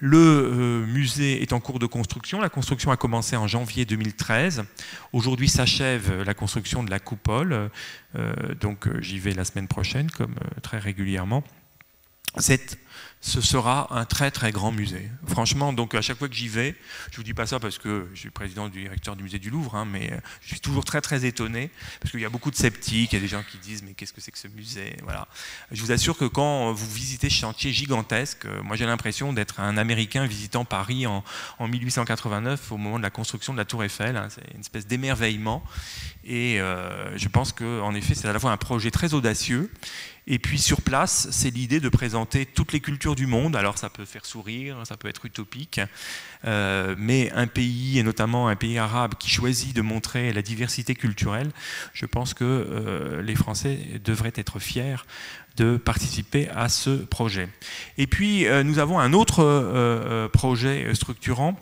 Le musée est en cours de construction. La construction a commencé en janvier 2013. Aujourd'hui s'achève la construction de la coupole. Donc j'y vais la semaine prochaine, comme très régulièrement. Ce sera un très très grand musée. Franchement, donc à chaque fois que j'y vais, je vous dis pas ça parce que je suis président du directeur du musée du Louvre, hein, mais je suis toujours très très étonné, parce qu'il y a beaucoup de sceptiques, il y a des gens qui disent mais qu'est-ce que c'est que ce musée, voilà. Je vous assure que quand vous visitez ce chantier gigantesque, moi j'ai l'impression d'être un Américain visitant Paris en 1889 au moment de la construction de la Tour Eiffel, hein, c'est une espèce d'émerveillement, et je pense qu'en effet c'est à la fois un projet très audacieux, et puis sur place c'est l'idée de présenter toutes les cultures du monde. Alors ça peut faire sourire, ça peut être utopique, mais un pays, et notamment un pays arabe, qui choisit de montrer la diversité culturelle, je pense que les Français devraient être fiers de participer à ce projet. Et puis nous avons un autre projet structurant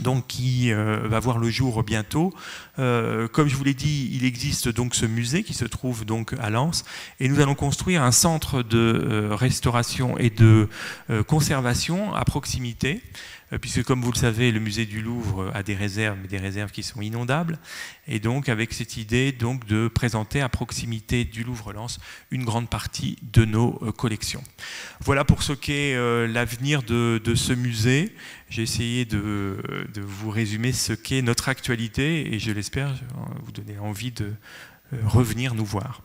donc qui va voir le jour bientôt. Comme je vous l'ai dit, il existe donc ce musée qui se trouve donc à Lens, et nous allons construire un centre de restauration et de conservation à proximité, puisque comme vous le savez, le musée du Louvre a des réserves, mais des réserves qui sont inondables, et donc avec cette idée donc de présenter à proximité du Louvre-Lens une grande partie de nos collections. Voilà pour ce qu'est l'avenir de ce musée. J'ai essayé de vous résumer ce qu'est notre actualité, et je l'espère vous donner envie de revenir nous voir.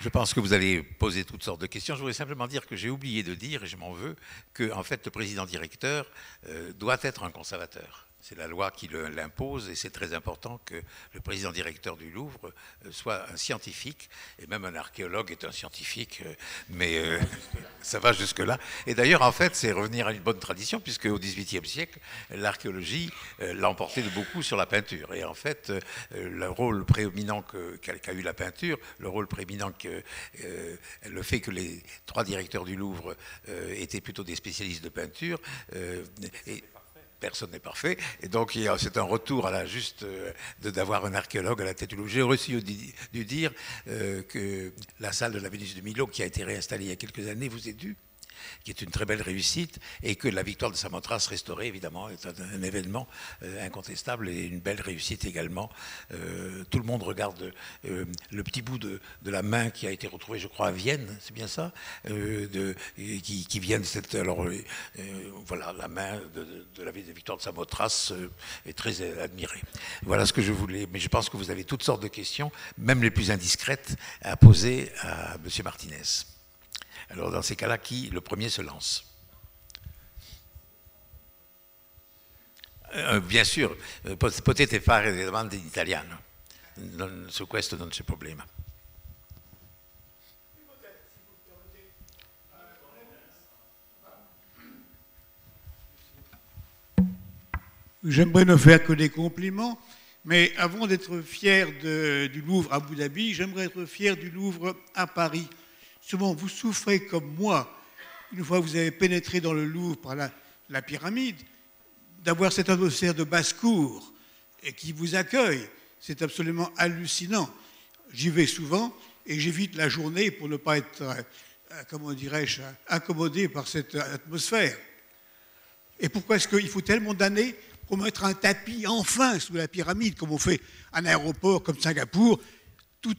Je pense que vous allez poser toutes sortes de questions. Je voulais simplement dire que j'ai oublié de dire, et je m'en veux, que en fait, le président-directeur doit être un conservateur. C'est la loi qui l'impose, et c'est très important que le président-directeur du Louvre soit un scientifique, et même un archéologue est un scientifique, mais ça va jusque-là. Et d'ailleurs, en fait, c'est revenir à une bonne tradition, puisque au XVIIIe siècle, l'archéologie l'emportait de beaucoup sur la peinture. Et en fait, le rôle prééminent qu'a eu la peinture, le rôle prééminent que le fait que les trois directeurs du Louvre étaient plutôt des spécialistes de peinture, et personne n'est parfait, et donc c'est un retour à la juste d'avoir un archéologue à la tête du Louvre. J'ai reçu de dire que la salle de la Vénus de Milo, qui a été réinstallée il y a quelques années, vous est due, qui est une très belle réussite, et que la victoire de Samothrace restaurée, évidemment, est un événement incontestable et une belle réussite également. Tout le monde regarde le petit bout de la main qui a été retrouvé, je crois, à Vienne, c'est bien ça, qui vient de cette... Alors, voilà, la main de la victoire de Samothrace est très admirée. Voilà ce que je voulais, mais je pense que vous avez toutes sortes de questions, même les plus indiscrètes, à poser à M. Martinez. Alors dans ces cas-là, qui le premier se lance? Bien sûr, potete fare delle domande in italiano, su questo non c'è problema. J'aimerais ne faire que des compliments, mais avant d'être fier du Louvre à Abu Dhabi, j'aimerais être fier du Louvre à Paris. Souvent, vous souffrez comme moi, une fois que vous avez pénétré dans le Louvre par la pyramide, d'avoir cet atmosphère de basse-cour et qui vous accueille. C'est absolument hallucinant. J'y vais souvent et j'évite la journée pour ne pas être, comment dirais-je, accommodé par cette atmosphère. Et pourquoi est-ce qu'il faut tellement d'années pour mettre un tapis enfin sous la pyramide, comme on fait à un aéroport comme Singapour?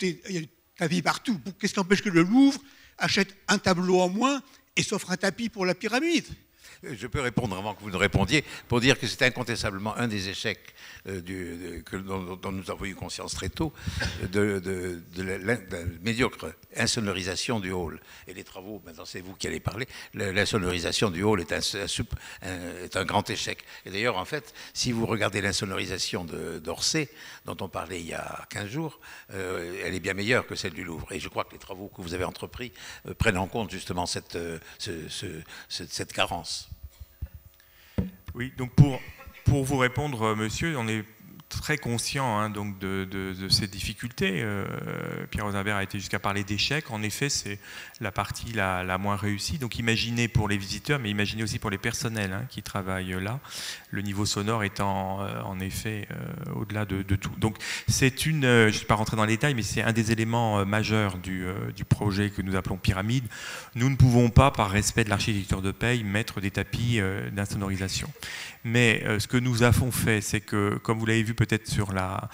Il y a tapis partout. Qu'est-ce qui empêche que le Louvre achète un tableau en moins et s'offre un tapis pour la pyramide? Je peux répondre avant que vous ne répondiez, pour dire que c'est incontestablement un des échecs dont nous avons eu conscience très tôt, de la médiocre insonorisation du hall. Et les travaux, maintenant c'est vous qui allez parler, l'insonorisation du hall est un grand échec. Et d'ailleurs, en fait, si vous regardez l'insonorisation d'Orsay, dont on parlait il y a 15 jours, elle est bien meilleure que celle du Louvre. Et je crois que les travaux que vous avez entrepris prennent en compte justement cette carence. Oui, donc pour vous répondre, monsieur, on est très conscient hein, donc de ces difficultés. Pierre Rosenberg a été jusqu'à parler d'échecs. En effet, c'est la partie la moins réussie. Donc imaginez pour les visiteurs, mais imaginez aussi pour les personnels hein, qui travaillent là, le niveau sonore étant en effet au-delà de tout. Donc c'est une, je ne suis pas rentré dans les détails, mais c'est un des éléments majeurs du projet que nous appelons pyramide. Nous ne pouvons pas, par respect de l'architecture de paille, mettre des tapis d'insonorisation. Mais ce que nous avons fait, c'est que, comme vous l'avez vu peut-être sur la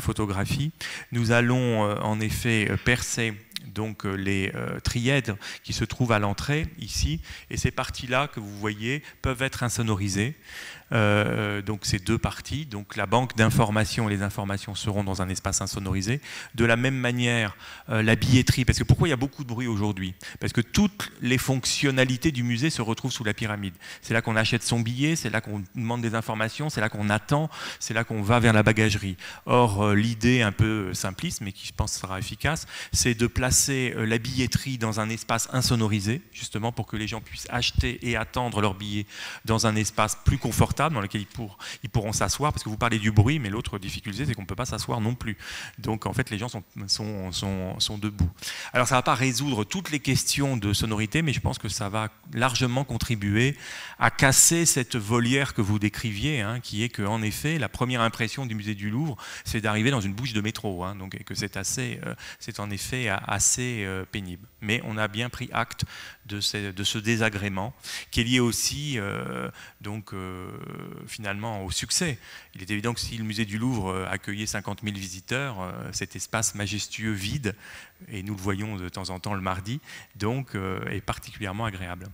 photographie, nous allons en effet percer donc les trièdres qui se trouvent à l'entrée ici, et ces parties-là que vous voyez peuvent être insonorisées. Donc ces deux parties, donc la banque d'informations et les informations seront dans un espace insonorisé. De la même manière, la billetterie, parce que pourquoi il y a beaucoup de bruit aujourd'hui? Parce que toutes les fonctionnalités du musée se retrouvent sous la pyramide. C'est là qu'on achète son billet, c'est là qu'on demande des informations, c'est là qu'on attend, c'est là qu'on va vers la bagagerie. Or, l'idée un peu simpliste, mais qui je pense sera efficace, c'est de placer la billetterie dans un espace insonorisé, justement pour que les gens puissent acheter et attendre leur billet dans un espace plus confortable, table dans laquelle ils pourront s'asseoir, parce que vous parlez du bruit, mais l'autre difficulté, c'est qu'on ne peut pas s'asseoir non plus. Donc en fait, les gens sont debout. Alors ça ne va pas résoudre toutes les questions de sonorité, mais je pense que ça va largement contribuer à casser cette volière que vous décriviez, hein, qui est qu'en effet, la première impression du musée du Louvre, c'est d'arriver dans une bouche de métro, hein, donc, et que c'est en effet assez pénible. Mais on a bien pris acte de ce désagrément, qui est lié aussi finalement au succès. Il est évident que si le musée du Louvre accueillait 50 000 visiteurs, cet espace majestueux vide, et nous le voyons de temps en temps le mardi, donc est particulièrement agréable.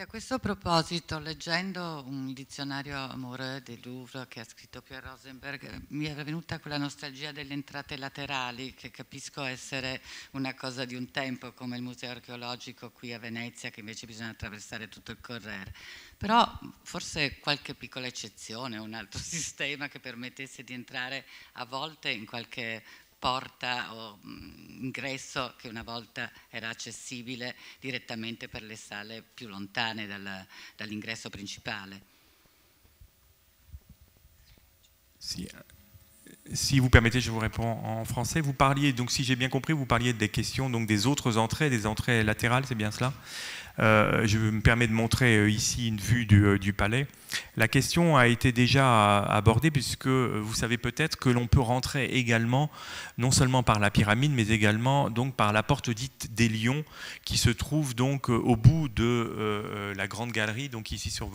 A questo proposito, leggendo un dizionario amoureux del Louvre che ha scritto Pierre Rosenberg, mi era venuta quella nostalgia delle entrate laterali, che capisco essere una cosa di un tempo, come il museo archeologico qui a Venezia, che invece bisogna attraversare tutto il correre. Però forse qualche piccola eccezione, un altro sistema che permettesse di entrare a volte in qualche porta o ingresso che una volta era accessibile direttamente per le sale più lontane dall'ingresso principale. Sì. Si vous permettez, je vous réponds en français. Vous parliez, donc si j'ai bien compris, vous parliez des questions donc des autres entrées, des entrées latérales, c'est bien cela? Je me permets de montrer ici une vue du palais. La question a été déjà abordée, puisque vous savez peut-être que l'on peut rentrer également, non seulement par la pyramide, mais également donc par la porte dite des lions, qui se trouve donc au bout de la grande galerie, donc ici sur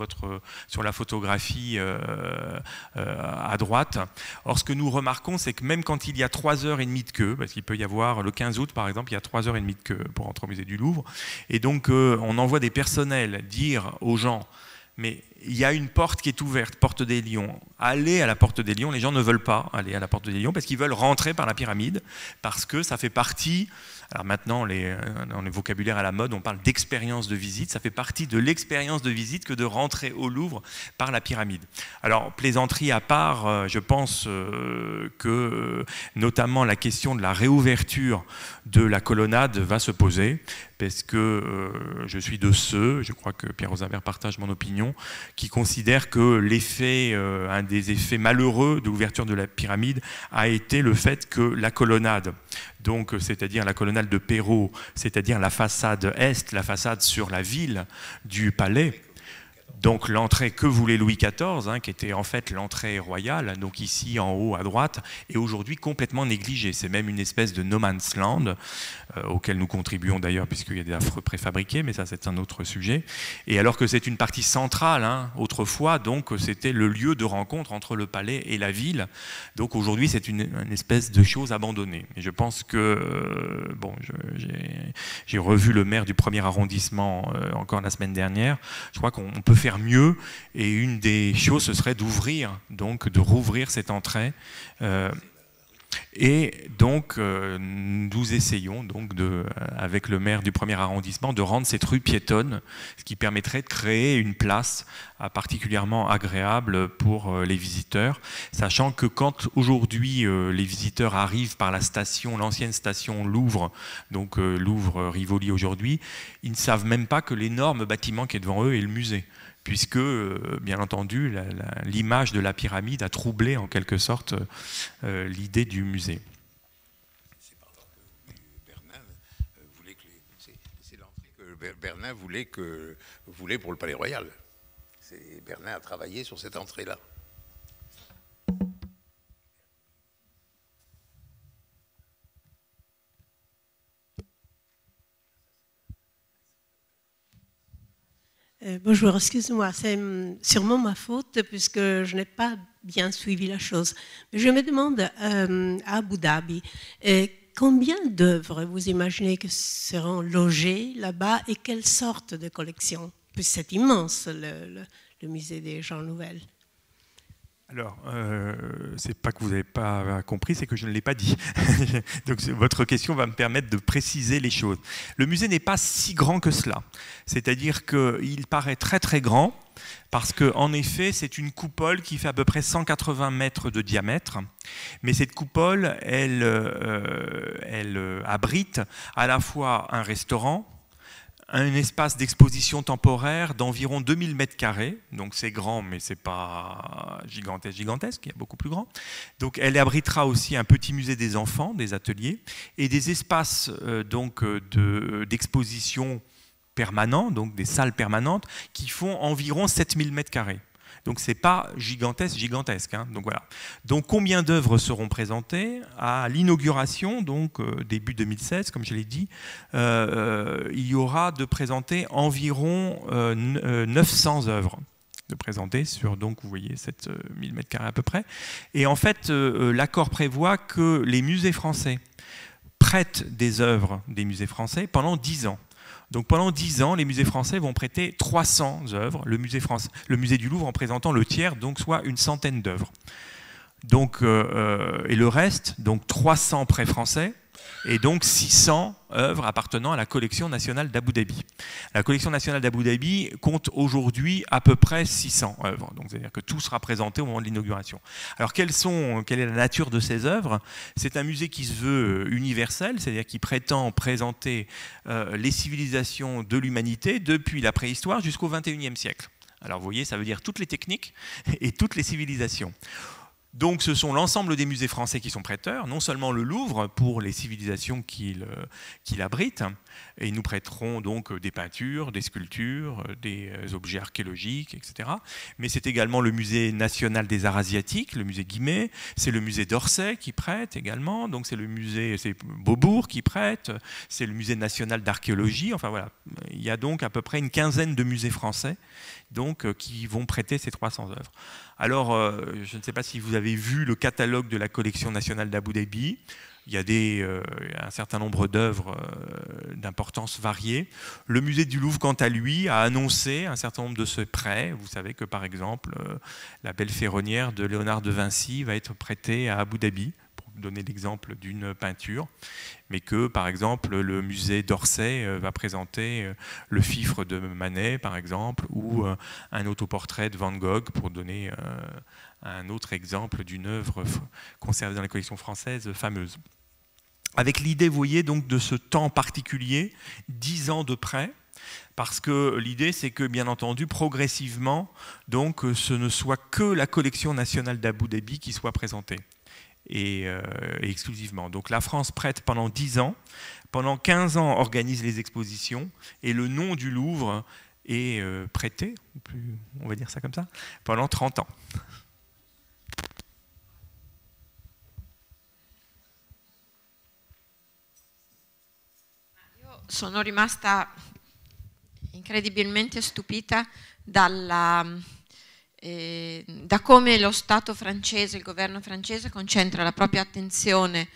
la photographie à droite. Or, ce que nous remarquons, c'est que même quand il y a 3h30 de queue, parce qu'il peut y avoir le 15 août par exemple, il y a 3h30 de queue pour entrer au musée du Louvre, et donc on envoie des personnels dire aux gens, mais il y a une porte qui est ouverte, porte des lions, allez à la porte des lions. Les gens ne veulent pas aller à la porte des lions parce qu'ils veulent rentrer par la pyramide, parce que ça fait partie, alors maintenant dans les vocabulaires à la mode on parle d'expérience de visite, ça fait partie de l'expérience de visite que de rentrer au Louvre par la pyramide. Alors plaisanterie à part, je pense que notamment la question de la réouverture de la colonnade va se poser, parce que je suis de ceux, je crois que Pierre Rosenberg partage mon opinion, qui considère que l'effet, un des effets malheureux de l'ouverture de la pyramide a été le fait que la colonnade, donc c'est-à-dire la colonnade de Perrault, c'est-à-dire la façade est, la façade sur la ville du palais, donc l'entrée que voulait Louis XIV, hein, qui était en fait l'entrée royale, donc ici en haut à droite, est aujourd'hui complètement négligée. C'est même une espèce de no man's land, auquel nous contribuons d'ailleurs, puisqu'il y a des affreux préfabriqués, mais ça c'est un autre sujet. Et alors que c'est une partie centrale, hein, autrefois, donc c'était le lieu de rencontre entre le palais et la ville, donc aujourd'hui c'est une espèce de chose abandonnée. Et je pense que, bon, j'ai revu le maire du premier arrondissement encore la semaine dernière, je crois qu'on peut faire mieux, et une des choses ce serait d'ouvrir, donc de rouvrir cette entrée, et donc nous essayons donc avec le maire du premier arrondissement de rendre cette rue piétonne, ce qui permettrait de créer une place particulièrement agréable pour les visiteurs, sachant que quand aujourd'hui les visiteurs arrivent par la station, l'ancienne station Louvre, donc Louvre-Rivoli aujourd'hui, ils ne savent même pas que l'énorme bâtiment qui est devant eux est le musée, puisque, bien entendu, l'image de la pyramide a troublé en quelque sorte l'idée du musée. C'est par exemple que Bernin voulait que c'est l'entrée que Bernin voulait pour le Palais Royal. Bernin a travaillé sur cette entrée-là. Bonjour, excuse-moi, c'est sûrement ma faute puisque je n'ai pas bien suivi la chose. Je me demande à Abu Dhabi, combien d'œuvres vous imaginez que seront logées là-bas et quelle sorte de collection? C'est immense le musée des Jean Nouvel. Alors, c'est pas que vous n'avez pas compris, c'est que je ne l'ai pas dit. Donc votre question va me permettre de préciser les choses. Le musée n'est pas si grand que cela. C'est-à-dire qu'il paraît très très grand, parce qu'en effet, c'est une coupole qui fait à peu près 180 mètres de diamètre, mais cette coupole, elle abrite à la fois un restaurant, un espace d'exposition temporaire d'environ 2000 mètres carrés, donc c'est grand mais c'est pas gigantesque, il y a beaucoup plus grand. Donc elle abritera aussi un petit musée des enfants, des ateliers et des espaces donc d'exposition permanents, donc des salles permanentes qui font environ 7000 mètres carrés. Donc c'est pas gigantesque. Hein. Donc voilà. Donc combien d'œuvres seront présentées à l'inauguration, donc début 2016, comme je l'ai dit, il y aura de présenter environ 900 œuvres de présenter sur, donc vous voyez, 7000 m² à peu près. Et en fait, l'accord prévoit que les musées français prêtent des œuvres des musées français pendant 10 ans. Donc pendant 10 ans, les musées français vont prêter 300 œuvres, le musée du Louvre en présentant le tiers, donc soit une centaine d'œuvres. Et le reste, donc 300 prêts français, et donc 600 œuvres appartenant à la collection nationale d'Abu Dhabi. La collection nationale d'Abu Dhabi compte aujourd'hui à peu près 600 œuvres, donc c'est-à-dire que tout sera présenté au moment de l'inauguration. Alors quelle est la nature de ces œuvres? C'est un musée qui se veut universel, c'est-à-dire qui prétend présenter les civilisations de l'humanité depuis la préhistoire jusqu'au XXIe siècle. Alors vous voyez, ça veut dire toutes les techniques et toutes les civilisations. Donc ce sont l'ensemble des musées français qui sont prêteurs, non seulement le Louvre pour les civilisations qu'il abrite, et ils nous prêteront donc des peintures, des sculptures, des objets archéologiques, etc. Mais c'est également le musée national des arts asiatiques, le musée Guimet, c'est le musée d'Orsay qui prête également, donc c'est le musée Beaubourg qui prête, c'est le musée national d'archéologie, enfin voilà, il y a donc à peu près une quinzaine de musées français donc, qui vont prêter ces 300 œuvres. Alors, je ne sais pas si vous avez vu le catalogue de la collection nationale d'Abu Dhabi. Il y a un certain nombre d'œuvres d'importance variée. Le musée du Louvre, quant à lui, a annoncé un certain nombre de ses prêts. Vous savez que, par exemple, la Belle Ferronnière de Léonard de Vinci va être prêtée à Abu Dhabi, pour donner l'exemple d'une peinture, mais que, par exemple, le musée d'Orsay va présenter le Fifre de Manet, par exemple, ou un autoportrait de Van Gogh, pour donner un autre exemple d'une œuvre conservée dans la collection française fameuse. Avec l'idée, vous voyez, donc, de ce temps particulier, 10 ans de prêt, parce que l'idée, c'est que, bien entendu, progressivement, donc, ce ne soit que la collection nationale d'Abu Dhabi qui soit présentée. Et exclusivement. Donc la France prête pendant 10 ans, pendant 15 ans organise les expositions et le nom du Louvre est prêté, on va dire ça comme ça, pendant 30 ans. Io sono rimasta incredibilmente stupita da come lo Stato francese, il governo francese concentra la propria attenzione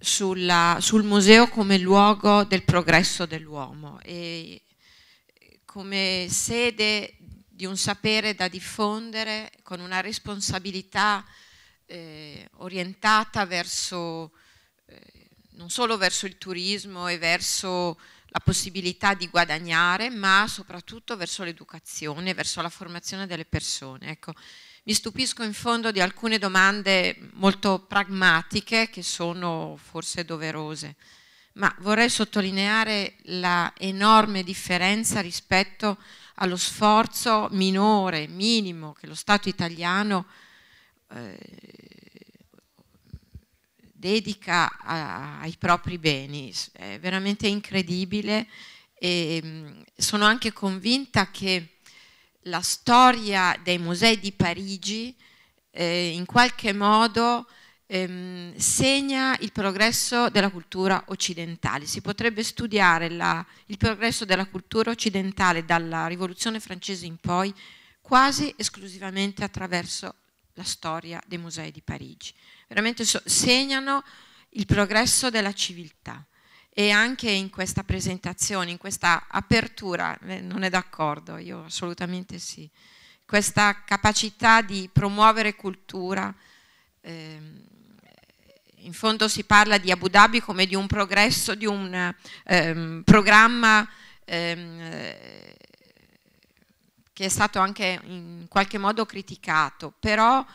sul museo come luogo del progresso dell'uomo e come sede di un sapere da diffondere con una responsabilità orientata verso, non solo verso il turismo e verso la possibilità di guadagnare, ma soprattutto verso l'educazione, verso la formazione delle persone. Ecco, mi stupisco in fondo di alcune domande molto pragmatiche che sono forse doverose, ma vorrei sottolineare la enorme differenza rispetto allo sforzo minore, minimo, che lo Stato italiano dedica ai propri beni, è veramente incredibile e sono anche convinta che la storia dei musei di Parigi in qualche modo segna il progresso della cultura occidentale. Si potrebbe studiare il progresso della cultura occidentale dalla rivoluzione francese in poi quasi esclusivamente attraverso la storia dei musei di Parigi. Veramente segnano il progresso della civiltà e anche in questa presentazione, in questa apertura, non è d'accordo, io assolutamente sì, questa capacità di promuovere cultura, in fondo si parla di Abu Dhabi come di un progresso, di un programma che è stato anche in qualche modo criticato, però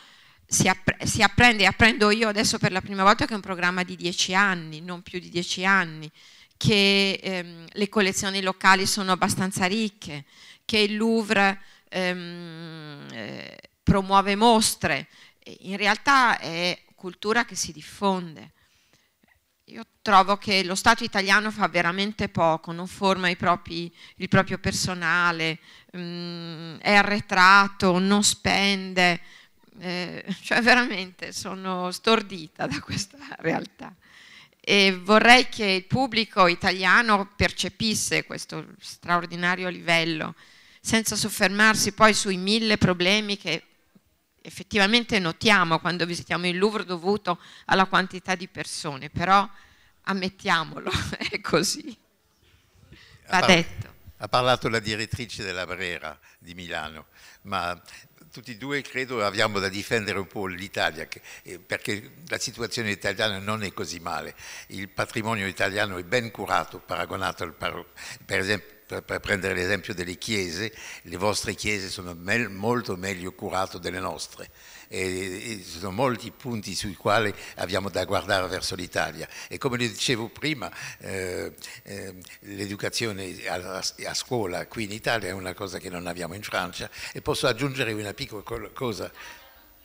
apprendo io adesso per la prima volta che è un programma di 10 anni, non più di 10 anni, che le collezioni locali sono abbastanza ricche, che il Louvre promuove mostre, in realtà è cultura che si diffonde. Io trovo che lo Stato italiano fa veramente poco, non forma il proprio personale, è arretrato, non spende, cioè veramente sono stordita da questa realtà. E vorrei che il pubblico italiano percepisse questo straordinario livello, senza soffermarsi poi sui 1000 problemi che effettivamente notiamo quando visitiamo il Louvre dovuto alla quantità di persone, però ammettiamolo, è così, va detto. Ha parlato la direttrice della Brera di Milano, ma tutti e due credo abbiamo da difendere un po' l'Italia, perché la situazione italiana non è così male, il patrimonio italiano è ben curato paragonato al per esempio, per prendere l'esempio delle chiese, le vostre chiese sono molto meglio curate delle nostre e sono molti punti sui quali abbiamo da guardare verso l'Italia. E come dicevo prima, l'educazione a scuola qui in Italia è una cosa che non abbiamo in Francia. E posso aggiungere una piccola cosa?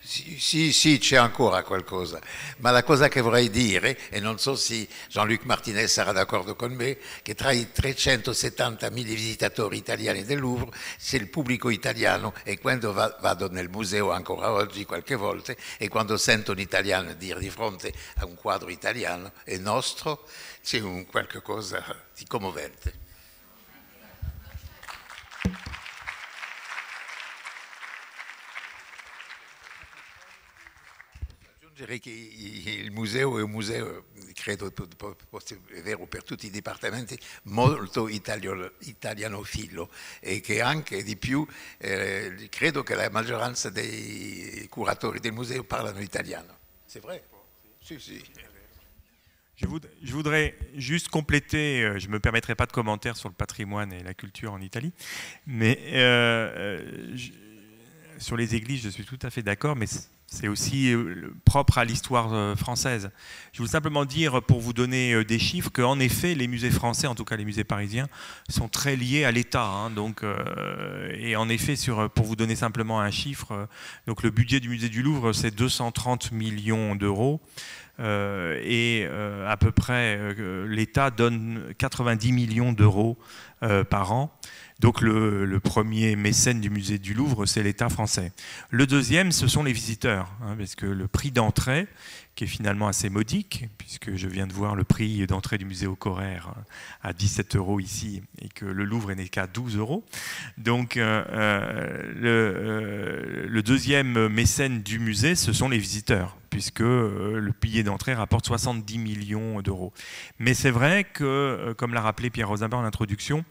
Sì, c'è ancora qualcosa, ma la cosa che vorrei dire, e non so se Jean-Luc Martinez sarà d'accordo con me, che tra i 370.000 visitatori italiani del Louvre c'è il pubblico italiano, e quando vado nel museo ancora oggi qualche volta e quando sento un italiano dire di fronte a un quadro italiano e nostro, c'è un qualche cosa di commovente. Che il museo è un museo, credo è vero per tutti i dipartimenti, molto italianofilo, e che anche di più credo che la maggioranza dei curatori del museo parlano italiano. C'est vrai? Sì. Je voudrais juste compléter, je ne me permettrai pas de commentaire sur le patrimoine et la culture en Italie, mais sur les églises je suis tout à fait d'accord, mais c'est aussi propre à l'histoire française. Je voulais simplement dire, pour vous donner des chiffres, qu'en effet, les musées français, en tout cas les musées parisiens, sont très liés à l'État. Et en effet, pour vous donner simplement un chiffre, donc le budget du musée du Louvre, c'est 230 millions d'euros. À peu près, l'État donne 90 millions d'euros par an. Donc le premier mécène du musée du Louvre, c'est l'État français. Le deuxième, ce sont les visiteurs, parce que le prix d'entrée, qui est finalement assez modique, puisque je viens de voir le prix d'entrée du musée au Correr à 17 € ici, et que le Louvre n'est qu'à 12 €. Donc le deuxième mécène du musée, ce sont les visiteurs, puisque le pilier d'entrée rapporte 70 millions d'euros. Mais c'est vrai que, comme l'a rappelé Pierre Rosenberg en introduction,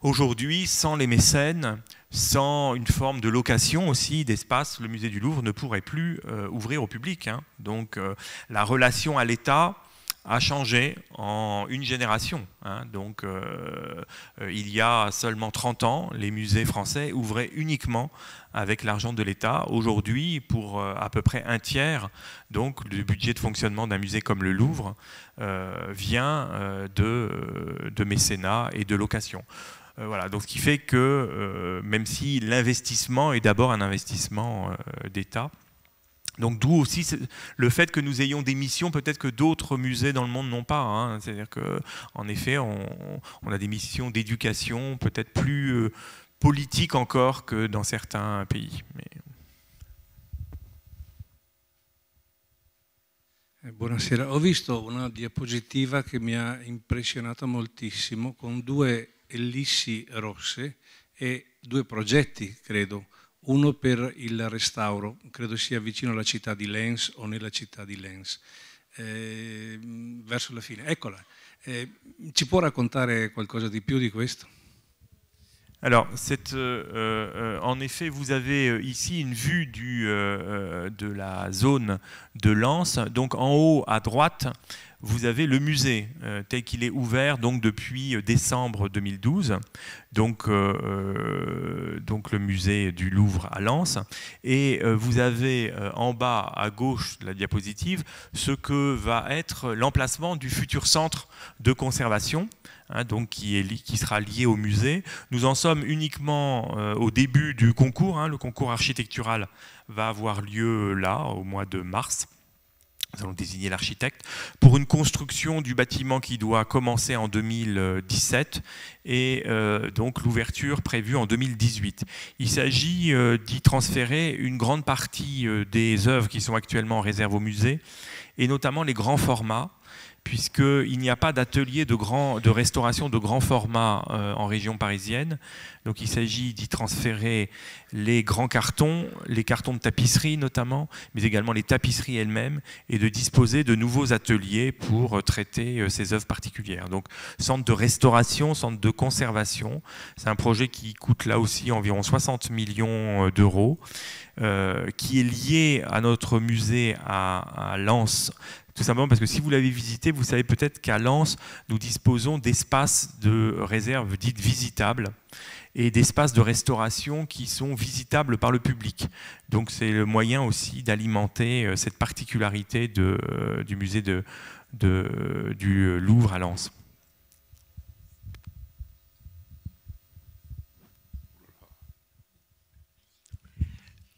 aujourd'hui, sans les mécènes, sans une forme de location aussi d'espace, le musée du Louvre ne pourrait plus ouvrir au public. Donc la relation à l'État a changé en une génération. Donc il y a seulement 30 ans, les musées français ouvraient uniquement avec l'argent de l'État. Aujourd'hui, pour à peu près un tiers, donc le budget de fonctionnement d'un musée comme le Louvre vient de mécénat et de location. Voilà, donc ce qui fait que même si l'investissement est d'abord un investissement d'État, donc d'où aussi le fait que nous ayons des missions peut-être que d'autres musées dans le monde n'ont pas. C'est-à-dire qu'en effet, on a des missions d'éducation peut-être plus politiques encore que dans certains pays. Buonasera, ho visto una diapositiva che mi ha impressionato moltissimo, con due ellissi rosse e due progetti, credo, uno per il restauro, credo sia vicino alla città di Lens o nella città di Lens, verso la fine. Eccola, ci può raccontare qualcosa di più di questo? Alors, en effet, vous avez ici une vue de la zone de Lens. Donc, en haut à droite, vous avez le musée tel qu'il est ouvert donc, depuis décembre 2012. Donc, donc le musée du Louvre à Lens. Et vous avez en bas à gauche de la diapositive ce que va être l'emplacement du futur centre de conservation, hein, donc qui sera lié au musée. Nous en sommes uniquement au début du concours. Hein, le concours architectural va avoir lieu là, au mois de mars. Nous allons désigner l'architecte, pour une construction du bâtiment qui doit commencer en 2017 et donc l'ouverture prévue en 2018. Il s'agit d'y transférer une grande partie des œuvres qui sont actuellement en réserve au musée, et notamment les grands formats, puisqu'il n'y a pas d'atelier de restauration de grands formats en région parisienne. Donc il s'agit d'y transférer les grands cartons, les cartons de tapisserie notamment, mais également les tapisseries elles-mêmes, et de disposer de nouveaux ateliers pour traiter ces œuvres particulières. Donc centre de restauration, centre de conservation, c'est un projet qui coûte là aussi environ 60 millions d'euros, qui est lié à notre musée à Lens. Tout simplement parce que si vous l'avez visité, vous savez peut-être qu'à Lens, nous disposons d'espaces de réserve dites visitables et d'espaces de restauration qui sont visitables par le public. Donc c'est le moyen aussi d'alimenter cette particularité du musée du Louvre à Lens.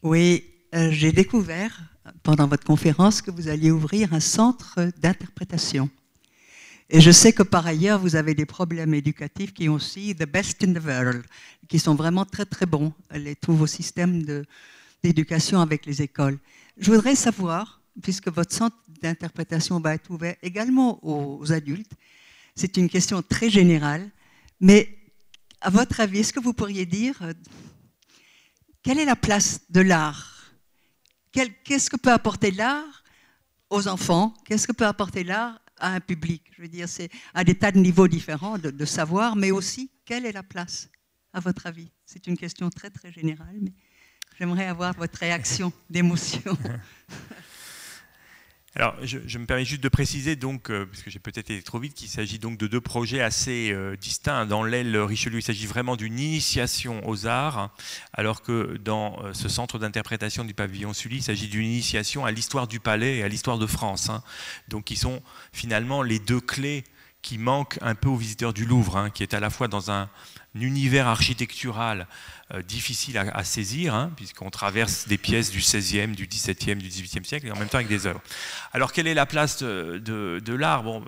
Oui, j'ai découvert pendant votre conférence que vous alliez ouvrir un centre d'interprétation. Et je sais que par ailleurs, vous avez des problèmes éducatifs qui ont aussi the best in the world, qui sont vraiment très très bons, tous vos systèmes d'éducation avec les écoles. Je voudrais savoir, puisque votre centre d'interprétation va être ouvert également aux adultes, c'est une question très générale, mais à votre avis, est-ce que vous pourriez dire quelle est la place de l'art? Qu'est-ce que peut apporter l'art aux enfants? Qu'est-ce que peut apporter l'art à un public? Je veux dire, c'est à des tas de niveaux différents de savoir, mais aussi, quelle est la place, à votre avis? C'est une question très, très générale, mais j'aimerais avoir votre réaction d'émotion. Alors, je me permets juste de préciser, donc, parce que j'ai peut-être été trop vite, qu'il s'agit donc de deux projets assez distincts. Dans l'aile Richelieu, il s'agit vraiment d'une initiation aux arts, alors que dans ce centre d'interprétation du pavillon Sully, il s'agit d'une initiation à l'histoire du palais et à l'histoire de France, hein. Donc, qui sont finalement les deux clés qui manquent un peu aux visiteurs du Louvre, hein, qui est à la fois dans un univers architectural difficile à saisir, hein, puisqu'on traverse des pièces du XVIe, du XVIIe, du XVIIIe siècle, et en même temps avec des œuvres. Alors, quelle est la place de l'art? Bon,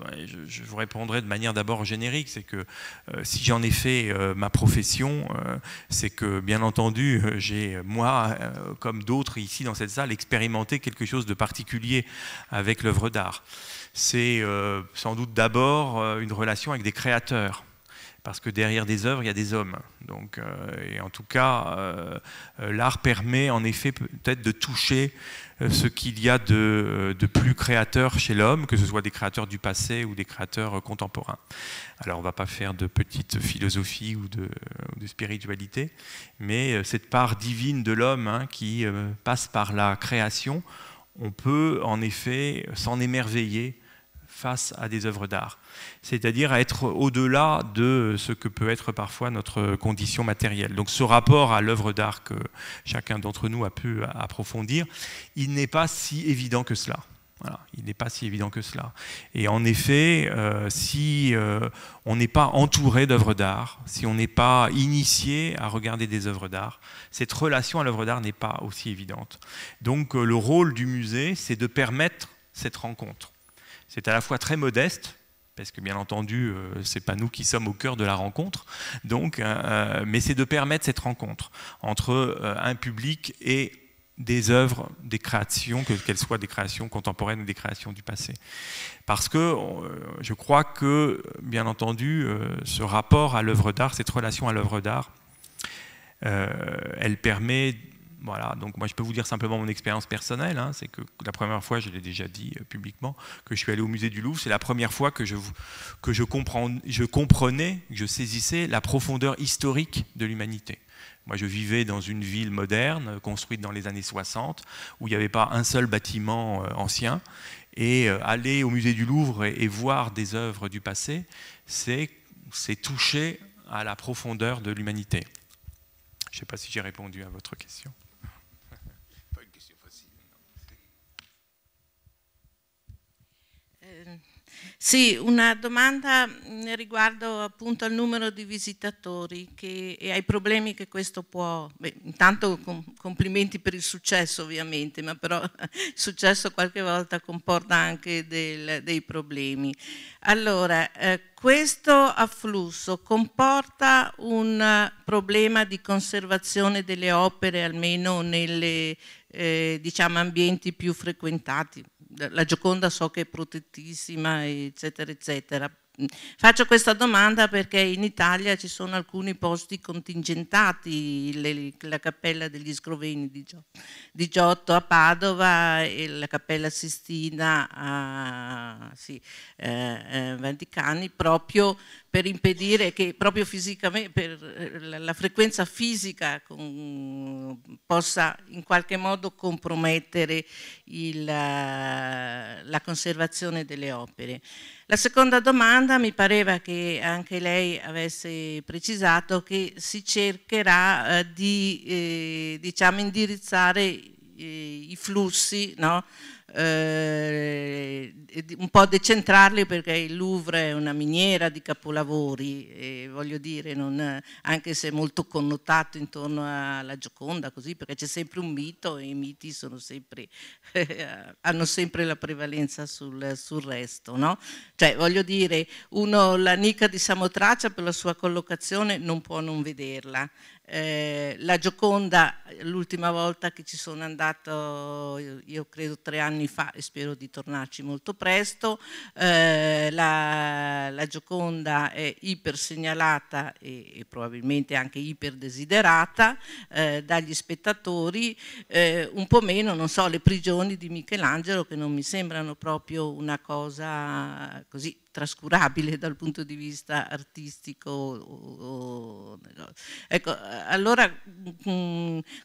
je vous répondrai de manière d'abord générique, c'est que si j'en ai fait ma profession, c'est que, bien entendu, j'ai, moi, comme d'autres ici dans cette salle, expérimenté quelque chose de particulier avec l'œuvre d'art. C'est sans doute d'abord une relation avec des créateurs, parce que derrière des œuvres, il y a des hommes. Donc, et en tout cas, l'art permet en effet peut-être de toucher ce qu'il y a de plus créateur chez l'homme, que ce soit des créateurs du passé ou des créateurs contemporains. Alors on ne va pas faire de petite philosophie ou de spiritualité, mais cette part divine de l'homme, hein, qui passe par la création, on peut en effet s'en émerveiller face à des œuvres d'art, c'est-à-dire à être au-delà de ce que peut être parfois notre condition matérielle. Donc ce rapport à l'œuvre d'art que chacun d'entre nous a pu approfondir, il n'est pas si évident que cela. Voilà, il n'est pas si évident que cela. Et en effet, si on n'est pas entouré d'œuvres d'art, si on n'est pas initié à regarder des œuvres d'art, cette relation à l'œuvre d'art n'est pas aussi évidente. Donc le rôle du musée, c'est de permettre cette rencontre. C'est à la fois très modeste, parce que bien entendu, ce n'est pas nous qui sommes au cœur de la rencontre, donc, mais c'est de permettre cette rencontre entre un public et des œuvres, des créations, qu'elles soient des créations contemporaines ou des créations du passé. Parce que je crois que, bien entendu, ce rapport à l'œuvre d'art, cette relation à l'œuvre d'art, elle permet... Voilà, donc moi je peux vous dire simplement mon expérience personnelle, hein, c'est que la première fois, je l'ai déjà dit publiquement, que je suis allé au musée du Louvre, c'est la première fois que je comprenais, que je saisissais la profondeur historique de l'humanité. Moi je vivais dans une ville moderne, construite dans les années 60, où il n'y avait pas un seul bâtiment ancien, et aller au musée du Louvre et voir des œuvres du passé, c'est toucher à la profondeur de l'humanité. ne sais pas si j'ai répondu à votre question. Pas une question facile. Sì, una domanda riguardo appunto al numero di visitatori e ai problemi che questo può... Beh, intanto complimenti per il successo ovviamente, ma però il successo qualche volta comporta anche dei problemi. Allora, questo afflusso comporta un problema di conservazione delle opere, almeno nelle diciamo ambienti più frequentati. La Gioconda so che è protettissima, eccetera, eccetera. Faccio questa domanda perché in Italia ci sono alcuni posti contingentati, la Cappella degli Scrovegni di Giotto a Padova e la Cappella Sistina a Vaticani, proprio per impedire che proprio fisicamente, per la frequenza fisica possa in qualche modo compromettere la conservazione delle opere. La seconda domanda, mi pareva che anche lei avesse precisato che si cercherà di diciamo indirizzare i flussi, no? Un po' decentrarli, perché il Louvre è una miniera di capolavori e voglio dire, anche se è molto connotato intorno alla Gioconda così, perché c'è sempre un mito e i miti sono sempre, hanno sempre la prevalenza sul resto, no? Cioè voglio dire, la Nica di Samothrace per la sua collocazione non può non vederla. La Gioconda, l'ultima volta che ci sono andato, io credo 3 anni fa, e spero di tornarci molto presto, la Gioconda è ipersegnalata e probabilmente anche iperdesiderata dagli spettatori, un po' meno, non so, le prigioni di Michelangelo, che non mi sembrano proprio una cosa così trascurabile dal punto di vista artistico. Ecco, allora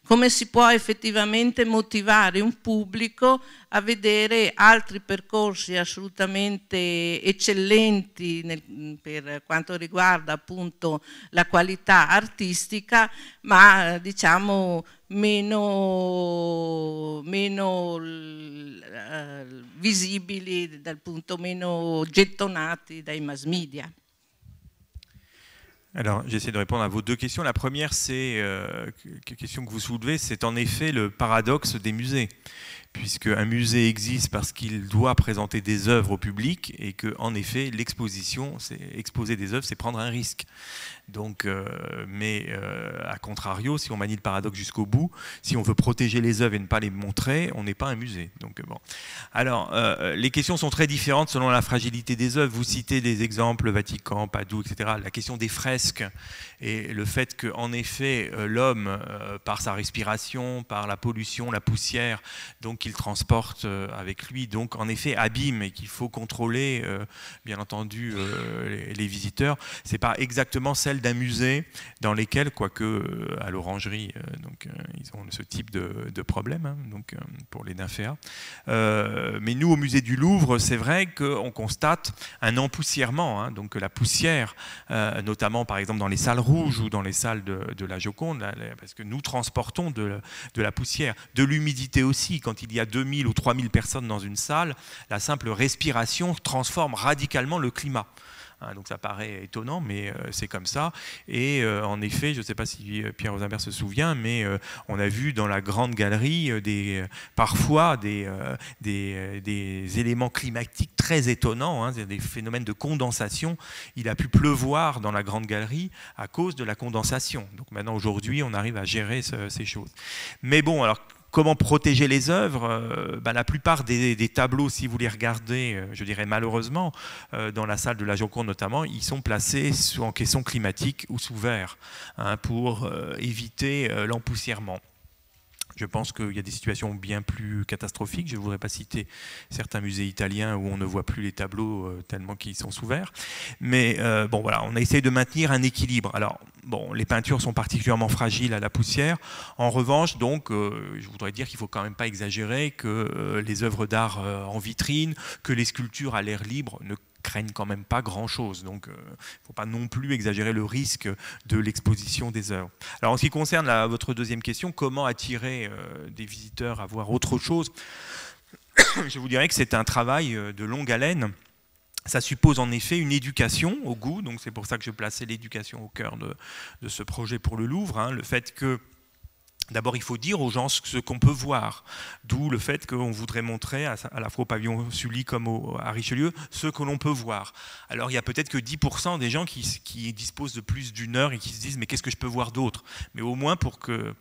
come si può effettivamente motivare un pubblico a vedere altri percorsi assolutamente eccellenti per quanto riguarda appunto la qualità artistica, ma diciamo meno visibili, dal punto meno gettonati dai mass media? Alors, j'essaie de répondre à vos 2 questions. La première, c'est question que vous soulevez, c'est en effet le paradoxe des musées, puisque un musée existe parce qu'il doit présenter des œuvres au public, et que en effet l'exposition, exposer des œuvres, c'est prendre un risque. Donc, à contrario, si on manie le paradoxe jusqu'au bout, si on veut protéger les œuvres et ne pas les montrer, on n'est pas un musée. Donc, bon. Alors, les questions sont très différentes selon la fragilité des œuvres. Vous citez des exemples, Vatican, Padoue, etc. La question des fresques et le fait que, en effet, l'homme, par sa respiration, par la pollution, la poussière, donc qu'il transporte avec lui, donc en effet abîme, et qu'il faut contrôler, bien entendu, les visiteurs. C'est pas exactement celle d'un musée, dans lesquels, quoique à l'Orangerie, ils ont ce type de problème, hein, donc, pour les nymphéas. Mais nous, au musée du Louvre, c'est vrai qu'on constate un empoussièrement, hein, donc la poussière, notamment par exemple dans les salles rouges ou dans les salles de la Joconde, là, parce que nous transportons de la poussière, de l'humidité aussi. Quand il y a 2000 ou 3000 personnes dans une salle, la simple respiration transforme radicalement le climat. Donc ça paraît étonnant, mais c'est comme ça. Et en effet, je ne sais pas si Pierre Rosenberg se souvient, mais on a vu dans la grande galerie parfois des éléments climatiques très étonnants, hein, des phénomènes de condensation. Il a pu pleuvoir dans la grande galerie à cause de la condensation. Donc maintenant, aujourd'hui, on arrive à gérer ces choses. Mais bon, alors... Comment protéger les œuvres? Ben, la plupart des tableaux, si vous les regardez, je dirais malheureusement, dans la salle de la Joconde notamment, ils sont placés en caisson climatique ou sous verre, hein, pour éviter l'empoussièrement. Je pense qu'il y a des situations bien plus catastrophiques. Je ne voudrais pas citer certains musées italiens où on ne voit plus les tableaux tellement qu'ils sont sous verre. Mais bon, voilà, on a essayé de maintenir un équilibre. Alors, bon, les peintures sont particulièrement fragiles à la poussière. En revanche, donc, je voudrais dire qu'il ne faut quand même pas exagérer, que les œuvres d'art en vitrine, que les sculptures à l'air libre ne craignent quand même pas grand-chose. Donc, il ne faut pas non plus exagérer le risque de l'exposition des œuvres. Alors, en ce qui concerne votre deuxième question, comment attirer des visiteurs à voir autre chose? Je vous dirais que c'est un travail de longue haleine. Ça suppose en effet une éducation au goût, donc c'est pour ça que je plaçais l'éducation au cœur de ce projet pour le Louvre, hein, le fait que d'abord, il faut dire aux gens ce qu'on peut voir, d'où le fait qu'on voudrait montrer à la fois au pavillon Sully comme à Richelieu ce que l'on peut voir. Alors il y a peut-être que 10% des gens qui disposent de plus d'une heure et qui se disent mais qu'est-ce que je peux voir d'autre? Mais au moins pour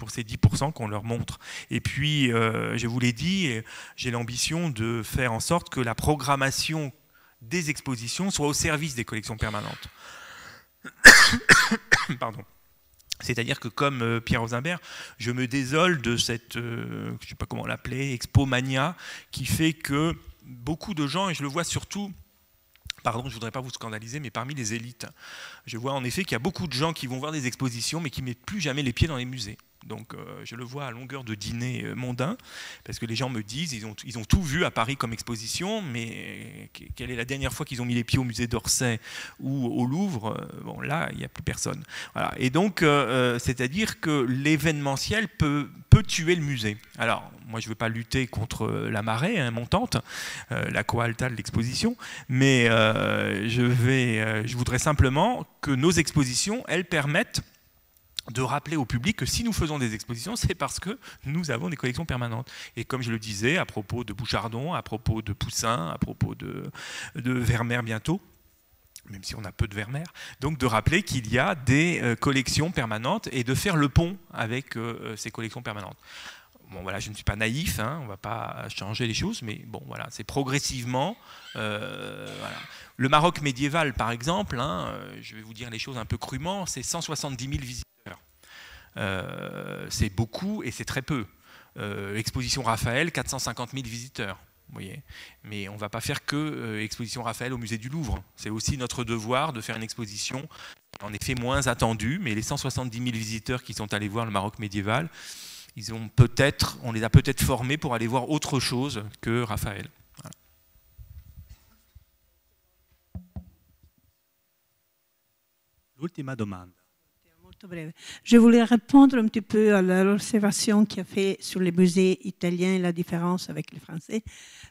ces 10% qu'on leur montre. Et puis, je vous l'ai dit, j'ai l'ambition de faire en sorte que la programmation des expositions soit au service des collections permanentes. Pardon. C'est-à-dire que comme Pierre Rosenberg, je me désole de cette, je ne sais pas comment l'appeler, expo mania, qui fait que beaucoup de gens, et je le vois surtout, pardon, je ne voudrais pas vous scandaliser, mais parmi les élites, je vois en effet qu'il y a beaucoup de gens qui vont voir des expositions, mais qui ne mettent plus jamais les pieds dans les musées. Donc je le vois à longueur de dîner mondain, parce que les gens me disent, ils ont tout vu à Paris comme exposition, mais quelle est la dernière fois qu'ils ont mis les pieds au musée d'Orsay ou au Louvre? Bon, là, il n'y a plus personne. Voilà. Et donc, c'est-à-dire que l'événementiel peut tuer le musée. Alors, moi, je ne veux pas lutter contre la marée hein, montante, la coalta de l'exposition, mais je voudrais simplement que nos expositions, elles permettent de rappeler au public que si nous faisons des expositions, c'est parce que nous avons des collections permanentes. Et comme je le disais, à propos de Bouchardon, à propos de Poussin, à propos de Vermeer bientôt, même si on a peu de Vermeer, donc de rappeler qu'il y a des collections permanentes et de faire le pont avec ces collections permanentes. Bon, voilà, je ne suis pas naïf, hein, on ne va pas changer les choses, mais bon, voilà, c'est progressivement. Voilà. Le Maroc médiéval, par exemple, hein, je vais vous dire les choses un peu crûment, c'est 170 000 visiteurs. C'est beaucoup et c'est très peu. Exposition Raphaël, 450 000 visiteurs. Vous voyez. Mais on ne va pas faire que exposition Raphaël au musée du Louvre. C'est aussi notre devoir de faire une exposition en effet moins attendue, mais les 170 000 visiteurs qui sont allés voir le Maroc médiéval, on les a peut-être formés pour aller voir autre chose que Raphaël. Voilà. L'ultima domanda. Je voulais répondre un petit peu à l'observation qu'il a fait sur les musées italiens et la différence avec les Français,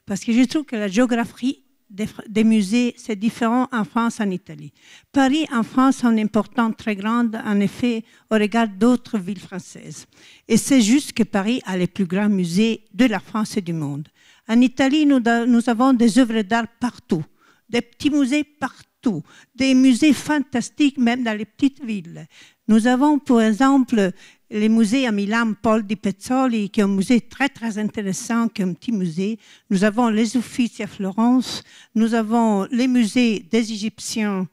parce que je trouve que la géographie des musées, c'est différent en France et en Italie. Paris, en France, a une importance très grande, en effet, au regard d'autres villes françaises. Et c'est juste que Paris a les plus grands musées de la France et du monde. En Italie, nous avons des œuvres d'art partout, des petits musées partout. Des musées fantastiques, même dans les petites villes. Nous avons, par exemple, les musées à Milan, Paul di Pezzoli, qui est un musée très, très intéressant, qui est un petit musée. Nous avons les Uffizi à Florence. Nous avons les musées des Égyptiens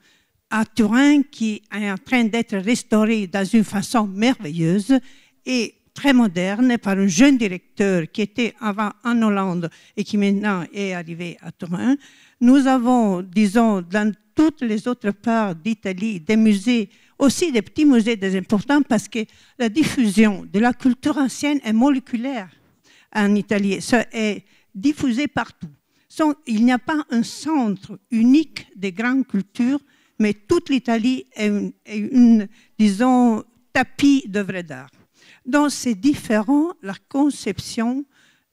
à Turin, qui est en train d'être restauré dans une façon merveilleuse et très moderne par un jeune directeur qui était avant en Hollande et qui maintenant est arrivé à Turin. Nous avons, disons, dans toutes les autres parts d'Italie, des musées, aussi des petits musées, des importants, parce que la diffusion de la culture ancienne est moléculaire en Italie, ça est diffusée partout. Il n'y a pas un centre unique des grandes cultures, mais toute l'Italie est une, disons, tapis d'œuvres d'art. Donc c'est différent la conception,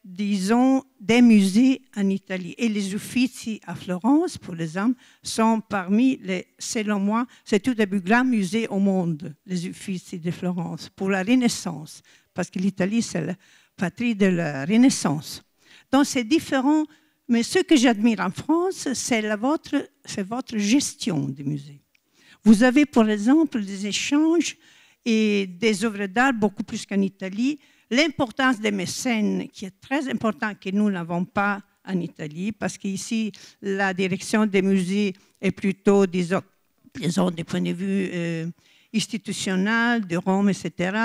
disons, des musées en Italie. Et les Uffizi à Florence, pour exemple, sont parmi les, selon moi, c'est tout le plus grand musée au monde, les Uffizi de Florence, pour la Renaissance, parce que l'Italie, c'est la patrie de la Renaissance. Donc c'est différent, mais ce que j'admire en France, c'est votre gestion des musées. Vous avez, par exemple, des échanges et des œuvres d'art, beaucoup plus qu'en Italie. L'importance des mécènes, qui est très importante, que nous n'avons pas en Italie, parce qu'ici, la direction des musées est plutôt, disons du point de vue institutionnel, de Rome, etc.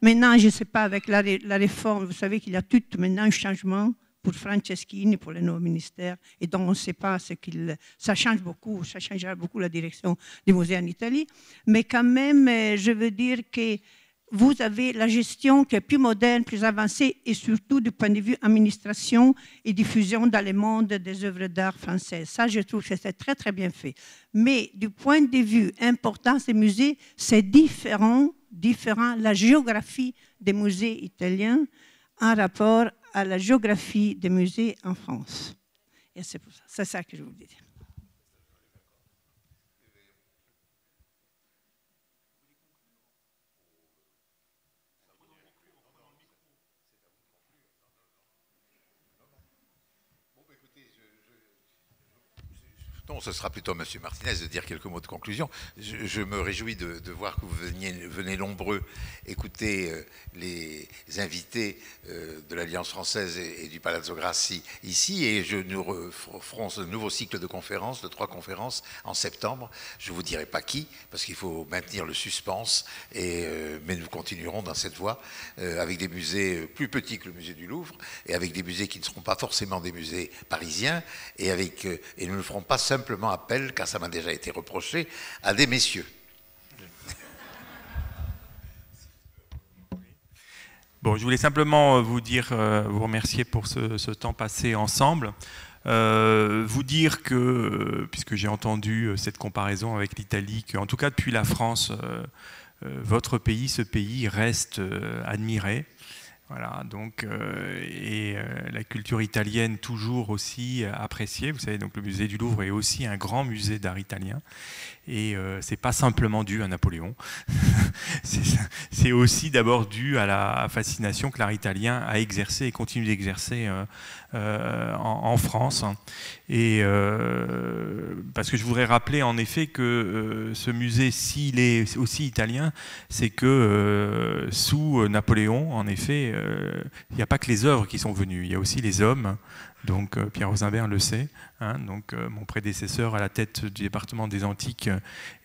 Maintenant, je ne sais pas, avec la réforme, vous savez qu'il y a tout maintenant un changement pour Franceschini, pour le nouveau ministère, et donc on ne sait pas ce qu'il... Ça change beaucoup, ça changera beaucoup la direction du musée en Italie, mais quand même, je veux dire que vous avez la gestion qui est plus moderne, plus avancée et surtout du point de vue administration et diffusion dans le monde des œuvres d'art françaises. Ça, je trouve que c'est très, très bien fait. Mais du point de vue importance des musées, c'est différent la géographie des musées italiens en rapport à la géographie des musées en France. Et c'est pour ça, c'est ça que je voulais dire. Non, ce sera plutôt à M. Martinez de dire quelques mots de conclusion. Je me réjouis de voir que vous venez nombreux écouter les invités de l'Alliance française et du Palazzo Grassi ici. Et nous referons ce nouveau cycle de conférences, de 3 conférences en septembre. Je ne vous dirai pas qui, parce qu'il faut maintenir le suspense. Mais nous continuerons dans cette voie avec des musées plus petits que le musée du Louvre et avec des musées qui ne seront pas forcément des musées parisiens. Et nous ne ferons pas seulement simplement appel, car ça m'a déjà été reproché, à des messieurs. Bon, je voulais simplement vous dire, vous remercier pour ce temps passé ensemble. Vous dire que, puisque j'ai entendu cette comparaison avec l'Italie, qu'en tout cas depuis la France, votre pays, ce pays, reste admiré. Voilà, donc, la culture italienne toujours aussi appréciée. Vous savez, donc le musée du Louvre est aussi un grand musée d'art italien. Et c'est pas simplement dû à Napoléon. C'est aussi d'abord dû à la fascination que l'art italien a exercée et continue d'exercer en France. Et parce que je voudrais rappeler en effet que ce musée, s'il est aussi italien, c'est que sous Napoléon, en effet, il n'y a pas que les œuvres qui sont venues, il y a aussi les hommes. Donc Pierre Rosenberg le sait, hein, donc, mon prédécesseur à la tête du département des Antiques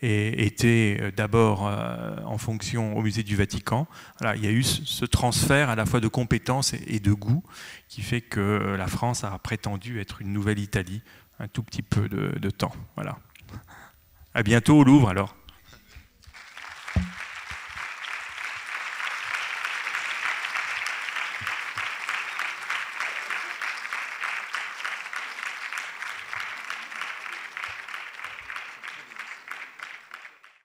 était d'abord en fonction au musée du Vatican. Voilà, il y a eu ce transfert à la fois de compétences et de goût qui fait que la France a prétendu être une nouvelle Italie un tout petit peu de temps. Voilà. À bientôt au Louvre alors.